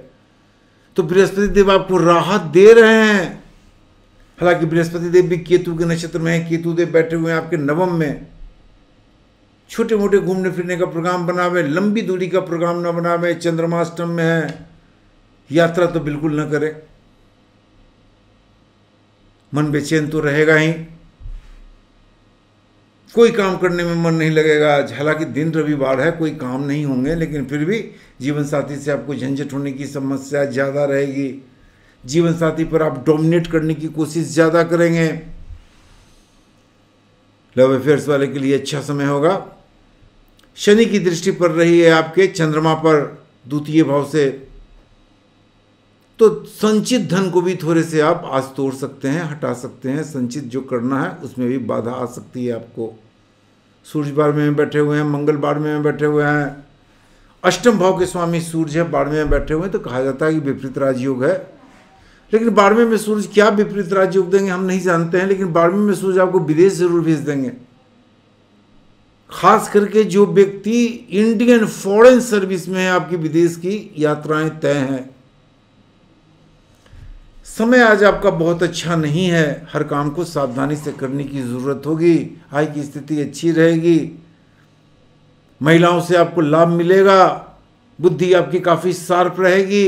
तो बृहस्पति देव आपको राहत दे रहे हैं। हालांकि बृहस्पति देव भी केतु के नक्षत्र में है, केतु देव बैठे हुए हैं आपके नवम में। छोटे मोटे घूमने फिरने का प्रोग्राम बनावे, लंबी दूरी का प्रोग्राम ना बनावे। चंद्रमाष्टम में है, यात्रा तो बिल्कुल ना करे। मन बेचैन तो रहेगा ही, कोई काम करने में मन नहीं लगेगा आज। हालांकि दिन रविवार है, कोई काम नहीं होंगे, लेकिन फिर भी जीवन साथी से आपको झंझट होने की समस्या ज़्यादा रहेगी। जीवन साथी पर आप डोमिनेट करने की कोशिश ज़्यादा करेंगे। लव अफेयर्स वाले के लिए अच्छा समय होगा। शनि की दृष्टि पड़ रही है आपके चंद्रमा पर द्वितीय भाव से, तो संचित धन को भी थोड़े से आप आज तोड़ सकते हैं, हटा सकते हैं। संचित जो करना है उसमें भी बाधा आ सकती है आपको। सूर्य बारहवें में बैठे हुए हैं, मंगल बारहवें में बैठे हुए हैं, अष्टम भाव के स्वामी सूर्य है, बारहवें में बैठे हुए हैं, तो कहा जाता है कि विपरीत राजयोग है। लेकिन 12वें में सूर्य क्या विपरीत राजयोग देंगे हम नहीं जानते हैं, लेकिन 12वें में सूर्य आपको विदेश जरूर भेज देंगे। खास करके जो व्यक्ति इंडियन फॉरेन सर्विस में है, आपकी विदेश की यात्राएं तय हैं। समय आज आपका बहुत अच्छा नहीं है, हर काम को सावधानी से करने की जरूरत होगी। आय की स्थिति अच्छी रहेगी। महिलाओं से आपको लाभ मिलेगा। बुद्धि आपकी काफ़ी शार्प रहेगी।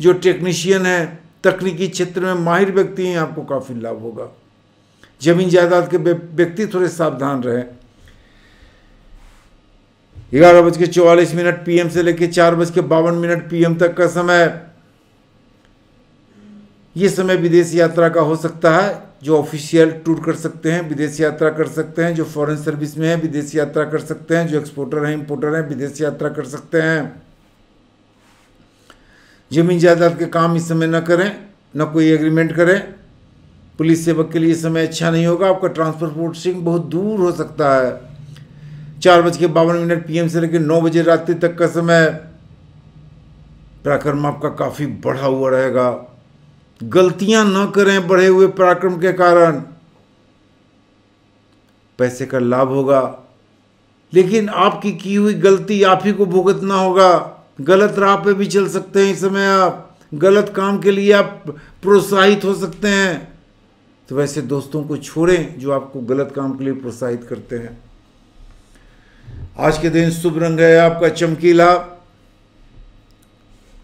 जो टेक्नीशियन है, तकनीकी क्षेत्र में माहिर व्यक्ति हैं, आपको काफ़ी लाभ होगा। जमीन जायदाद के व्यक्ति थोड़े सावधान रहें। 11:44 PM से लेकर 4:52 PM तक का समय, ये समय विदेश यात्रा का हो सकता है। जो ऑफिशियल टूर कर सकते हैं विदेश यात्रा कर सकते हैं, जो फॉरेन सर्विस में है विदेश यात्रा कर सकते हैं, जो एक्सपोर्टर हैं इम्पोर्टर हैं विदेश यात्रा कर सकते हैं। जमीन जायदाद के काम इस समय न करें। ना कोई एग्रीमेंट करे। पुलिस सेवक के लिए इस समय अच्छा नहीं होगा, आपका ट्रांसफर प्रोसेसिंग बहुत दूर हो सकता है। 4:52 PM से लेकर 9 बजे रात्रि तक का समय पराक्रम आपका काफ़ी बढ़ा हुआ रहेगा। गलतियां न करें बढ़े हुए पराक्रम के कारण, पैसे का लाभ होगा लेकिन आपकी की हुई गलती आप ही को भुगतना होगा। गलत राह पे भी चल सकते हैं इस समय, आप गलत काम के लिए आप प्रोत्साहित हो सकते हैं। तो वैसे दोस्तों को छोड़ें जो आपको गलत काम के लिए प्रोत्साहित करते हैं। आज के दिन शुभ रंग है आपका चमकीला,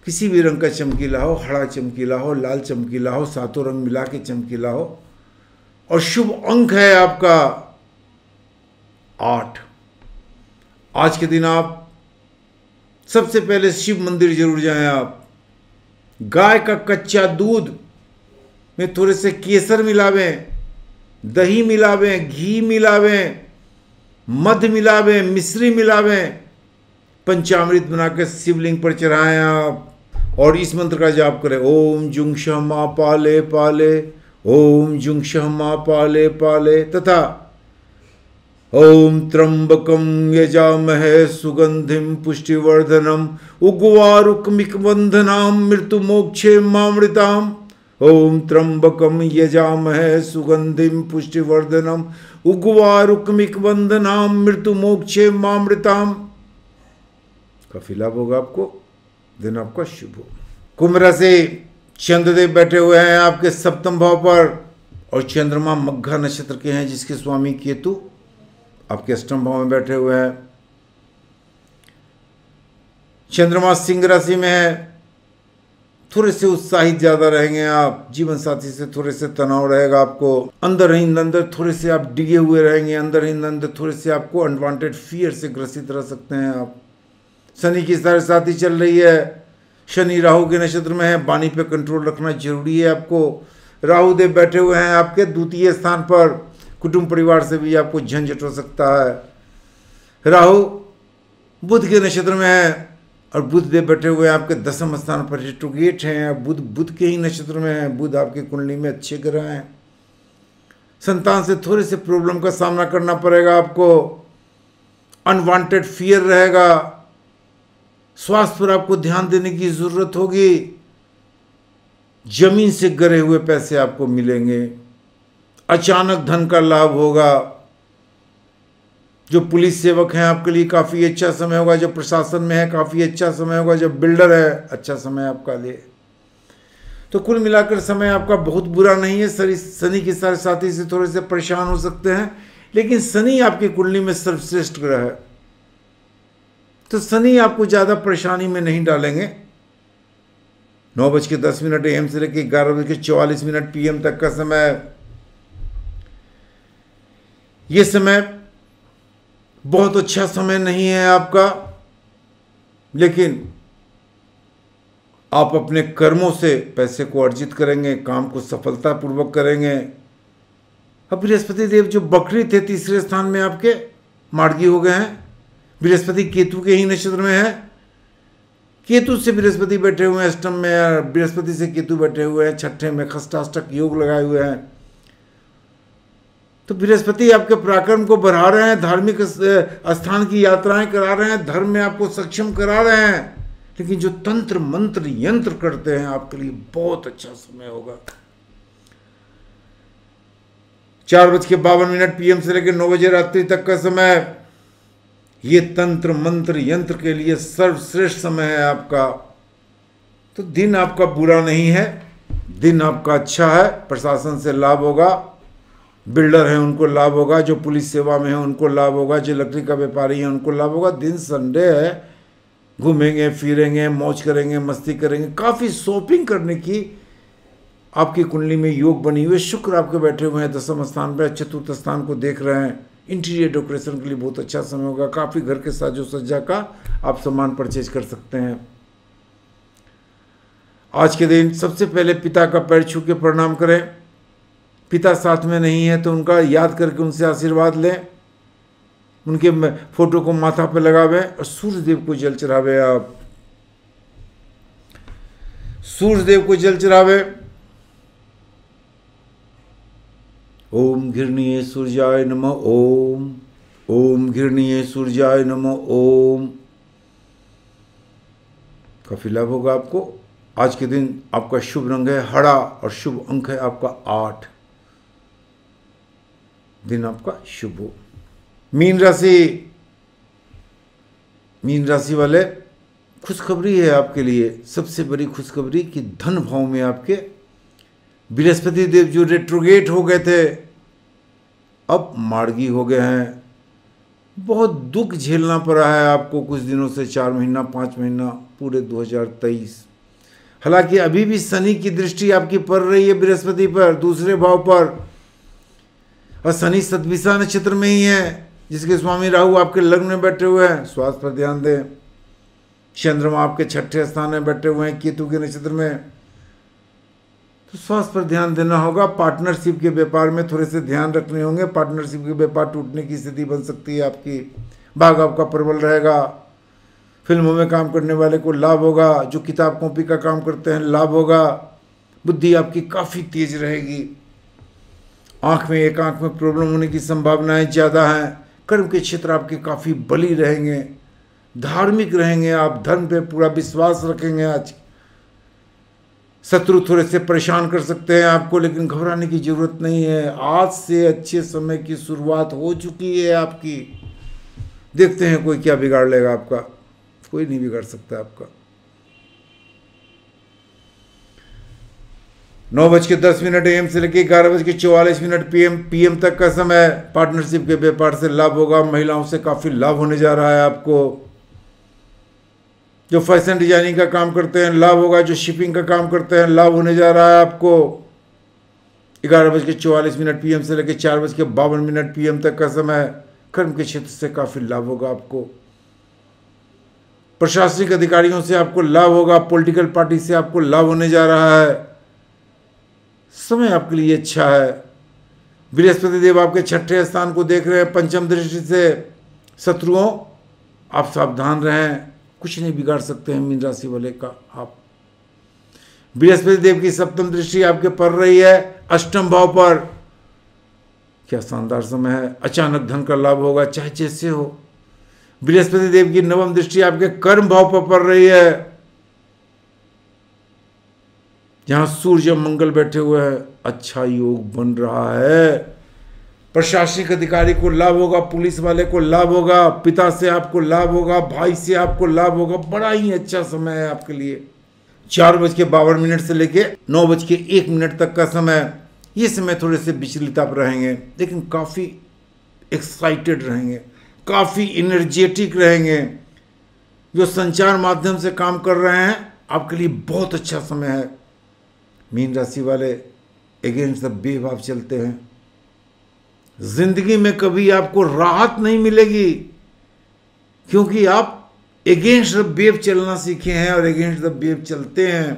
किसी भी रंग का चमकीला हो, हरा चमकीला हो, लाल चमकीला हो, सातों रंग मिला के चमकीला हो। और शुभ अंक है आपका 8। आज के दिन आप सबसे पहले शिव मंदिर जरूर जाएं। आप गाय का कच्चा दूध में थोड़े से केसर मिलावें, दही मिलावें, घी मिलावें, मध मिलावें, मिश्री मिलावें, पंचामृत बना के शिवलिंग पर चढ़ाएं आप। और इस मंत्र का जाप करें, ओम जुंग शमा पाले पाले, ओम जुंग शमा पाले पाले, तथा ओम त्र्यंबकम यजामहे सुगंधिम पुष्टिवर्धनम उग्वारुकमिक बंधनाम मृत्युमोक्षे मामृताम। ओम त्र्यंबकम यजामहे सुगंधिम पुष्टिवर्धनम उग्वारुकमिक बंधनाम मृत्युमोक्षे मामृताम। काफी लाभ होगा आपको, दिन आपका शुभ हो। कुंभ राशि, चंद्रदेव बैठे हुए हैं आपके सप्तम भाव पर और चंद्रमा मघा नक्षत्र के हैं जिसके स्वामी केतु आपके अष्टम भाव में बैठे हुए हैं। चंद्रमा सिंह राशि में है, थोड़े से उत्साहित ज्यादा रहेंगे आप। जीवन साथी से थोड़े से तनाव रहेगा आपको, अंदर ही अंदर थोड़े से आप डिगे हुए रहेंगे, अंदर ही अंदर थोड़े से आपको अनवांटेड फियर से ग्रसित रह सकते हैं आप। शनि की सारे साथी चल रही है, शनि राहु के नक्षत्र में है, वाणी पे कंट्रोल रखना जरूरी है आपको। राहु देव बैठे हुए हैं आपके द्वितीय स्थान पर, कुटुंब परिवार से भी आपको झंझट हो सकता है। राहु बुध के नक्षत्र में है और बुध देव बैठे हुए हैं आपके दसम स्थान पर, रिट्रोगेट हैं, बुध बुध के ही नक्षत्र में है, बुध आपकी कुंडली में अच्छे ग्रह हैं। संतान से थोड़े से प्रॉब्लम का सामना करना पड़ेगा आपको, अनवांटेड फियर रहेगा। स्वास्थ्य पर आपको ध्यान देने की जरूरत होगी। जमीन से गरे हुए पैसे आपको मिलेंगे, अचानक धन का लाभ होगा। जो पुलिस सेवक हैं आपके लिए काफ़ी अच्छा समय होगा, जो प्रशासन में है काफ़ी अच्छा समय होगा, जो बिल्डर है अच्छा समय आपका लिए। तो कुल मिलाकर समय आपका बहुत बुरा नहीं है। शनि के सारे साथी से थोड़े से परेशान हो सकते हैं लेकिन शनि आपकी कुंडली में सर्वश्रेष्ठ ग्रह है तो शनि आपको ज़्यादा परेशानी में नहीं डालेंगे। 9:10 AM से लेकर 11:44 PM तक का समय, ये समय बहुत अच्छा समय नहीं है आपका, लेकिन आप अपने कर्मों से पैसे को अर्जित करेंगे, काम को सफलतापूर्वक करेंगे। अब बृहस्पति देव जो बकरी थे तीसरे स्थान में आपके, मार्गी हो गए हैं। बृहस्पति केतु के ही नक्षत्र में है, केतु से बृहस्पति बैठे हुए हैं अष्टम में, बृहस्पति से केतु बैठे हुए हैं छठे में, खष्टाष्टक योग लगाए हुए हैं। तो बृहस्पति आपके पराक्रम को बढ़ा रहे हैं, धार्मिक स्थान की यात्राएं करा रहे हैं, धर्म में आपको सक्षम करा रहे हैं। लेकिन जो तंत्र मंत्र यंत्र करते हैं आपके लिए बहुत अच्छा समय होगा। 4:52 PM से लेकर 9 बजे रात्रि तक का समय, ये तंत्र मंत्र यंत्र के लिए सर्वश्रेष्ठ समय है आपका। तो दिन आपका बुरा नहीं है, दिन आपका अच्छा है। प्रशासन से लाभ होगा, बिल्डर हैं उनको लाभ होगा, जो पुलिस सेवा में है उनको लाभ होगा, जो लकड़ी का व्यापारी है उनको लाभ होगा। दिन संडे है, घूमेंगे फिरेंगे, मौज करेंगे, मस्ती करेंगे। काफ़ी शॉपिंग करने की आपकी कुंडली में योग बनी हुई। शुक्र आपके बैठे हुए हैं दसम स्थान पर, चतुर्थ स्थान को देख रहे हैं। इंटीरियर डेकोरेशन के लिए बहुत अच्छा समय होगा, काफ़ी घर के साजो सज्जा का आप सामान परचेज कर सकते हैं। आज के दिन सबसे पहले पिता का पैर छू के प्रणाम करें। पिता साथ में नहीं है तो उनका याद करके उनसे आशीर्वाद लें, उनके फोटो को माथा पर लगावें और सूर्यदेव को जल चढ़ावें आप। सूर्यदेव को जल चढ़ावें, ओम घृणीय सूर्याय नमः ओम, ओम घृणीय सूर्याय नमः ओम का काफी लाभ होगा आपको। आज के दिन आपका शुभ रंग है हरा और शुभ अंक है आपका 8। दिन आपका शुभ हो। मीन राशि, मीन राशि वाले खुशखबरी है आपके लिए। सबसे बड़ी खुशखबरी कि धन भाव में आपके बृहस्पति देव जो रेट्रोगेट हो गए थे अब मार्गी हो गए हैं। बहुत दुख झेलना पड़ा है आपको कुछ दिनों से, 4 महीना 5 महीना पूरे 2023। हालांकि अभी भी शनि की दृष्टि आपकी पड़ रही है बृहस्पति पर, दूसरे भाव पर, और शनि सतभिषा नक्षत्र में ही है जिसके स्वामी राहु आपके लग्न में बैठे हुए हैं। स्वास्थ्य पर ध्यान दें। चंद्रमा आपके 6ठे स्थान में बैठे हुए हैं केतु के नक्षत्र में, तो स्वास्थ्य पर ध्यान देना होगा। पार्टनरशिप के व्यापार में थोड़े से ध्यान रखने होंगे। पार्टनरशिप के व्यापार टूटने की स्थिति बन सकती है आपकी। भाग आपका प्रबल रहेगा। फिल्मों में काम करने वाले को लाभ होगा। जो किताब कॉपी का काम करते हैं लाभ होगा। बुद्धि आपकी काफ़ी तेज रहेगी। आँख में, एक आँख में प्रॉब्लम होने की संभावनाएँ ज़्यादा हैं। कर्म के क्षेत्र आपके काफ़ी बली रहेंगे, धार्मिक रहेंगे आप, धर्म पे पूरा विश्वास रखेंगे। आज शत्रु थोड़े से परेशान कर सकते हैं आपको, लेकिन घबराने की जरूरत नहीं है। आज से अच्छे समय की शुरुआत हो चुकी है आपकी। देखते हैं कोई क्या बिगाड़ लेगा आपका, कोई नहीं बिगाड़ सकता आपका। 9:10 AM से लेकर 11:44 PM तक का समय पार्टनरशिप के व्यापार से लाभ होगा। महिलाओं से काफ़ी लाभ होने जा रहा है आपको। जो फैशन डिजाइनिंग का काम करते हैं लाभ होगा। जो शिपिंग का काम करते हैं लाभ होने जा रहा है आपको। 11:44 PM से लेकर 4:52 PM तक का समय कर्म के क्षेत्र से काफ़ी लाभ होगा आपको। प्रशासनिक अधिकारियों से आपको लाभ होगा। पॉलिटिकल पार्टी से आपको लाभ होने जा रहा है। समय आपके लिए अच्छा है। बृहस्पति देव आपके 6ठे स्थान को देख रहे हैं पंचम दृष्टि से। शत्रुओं आप सावधान रहें, कुछ नहीं बिगाड़ सकते हैं मीन राशि वाले का आप। बृहस्पति देव की सप्तम दृष्टि आपके पड़ रही है अष्टम भाव पर। क्या शानदार समय है। अचानक धन का लाभ होगा चाहे जैसे हो। बृहस्पति देव की नवम दृष्टि आपके कर्म भाव पर पड़ रही है जहां सूर्य मंगल बैठे हुए हैं। अच्छा योग बन रहा है। प्रशासनिक अधिकारी को लाभ होगा, पुलिस वाले को लाभ होगा, पिता से आपको लाभ होगा, भाई से आपको लाभ होगा। बड़ा ही अच्छा समय है आपके लिए। 4:52 से लेके 9:01 तक का समय, ये समय थोड़े से विचलित आप रहेंगे लेकिन काफ़ी एक्साइटेड रहेंगे, काफ़ी एनर्जेटिक रहेंगे। जो संचार माध्यम से काम कर रहे हैं आपके लिए बहुत अच्छा समय है। मीन राशि वाले अगेंस्ट द वेव आप चलते हैं। जिंदगी में कभी आपको राहत नहीं मिलेगी क्योंकि आप अगेंस्ट द वेव चलना सीखे हैं और अगेंस्ट द वेव चलते हैं।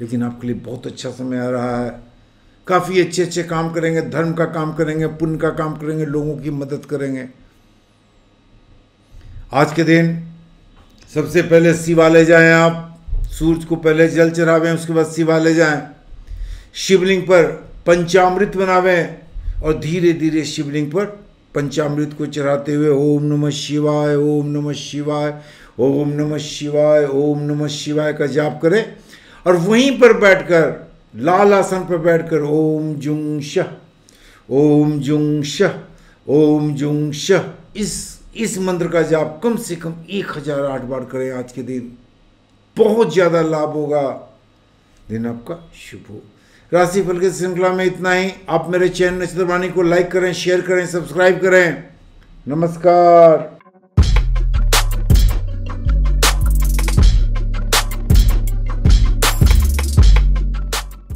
लेकिन आपके लिए बहुत अच्छा समय आ रहा है। काफ़ी अच्छे अच्छे काम करेंगे, धर्म का काम करेंगे, पुण्य का काम करेंगे, लोगों की मदद करेंगे। आज के दिन सबसे पहले शिवालय जाएं आप। सूरज को पहले जल चढ़ावें, उसके बाद शिवालय जाएं। शिवलिंग पर पंचामृत बनावें और धीरे धीरे शिवलिंग पर पंचामृत को चढ़ाते हुए ओम नमः शिवाय, ओम नमः शिवाय, ओम नमः शिवाय, ओम नमः शिवाय का जाप करें। और वहीं पर बैठकर, लाल आसन पर बैठकर ओम जुं शह, ओम जुं शह, ओम जुं शह, इस मंत्र का जाप कम से कम 1008 बार करें आज के दिन। बहुत ज़्यादा लाभ होगा। दिन आपका शुभ हो। राशिफल की श्रृंखला में इतना ही। आप मेरे चैनल नक्षत्र वाणी को लाइक करें, शेयर करें, सब्सक्राइब करें। नमस्कार।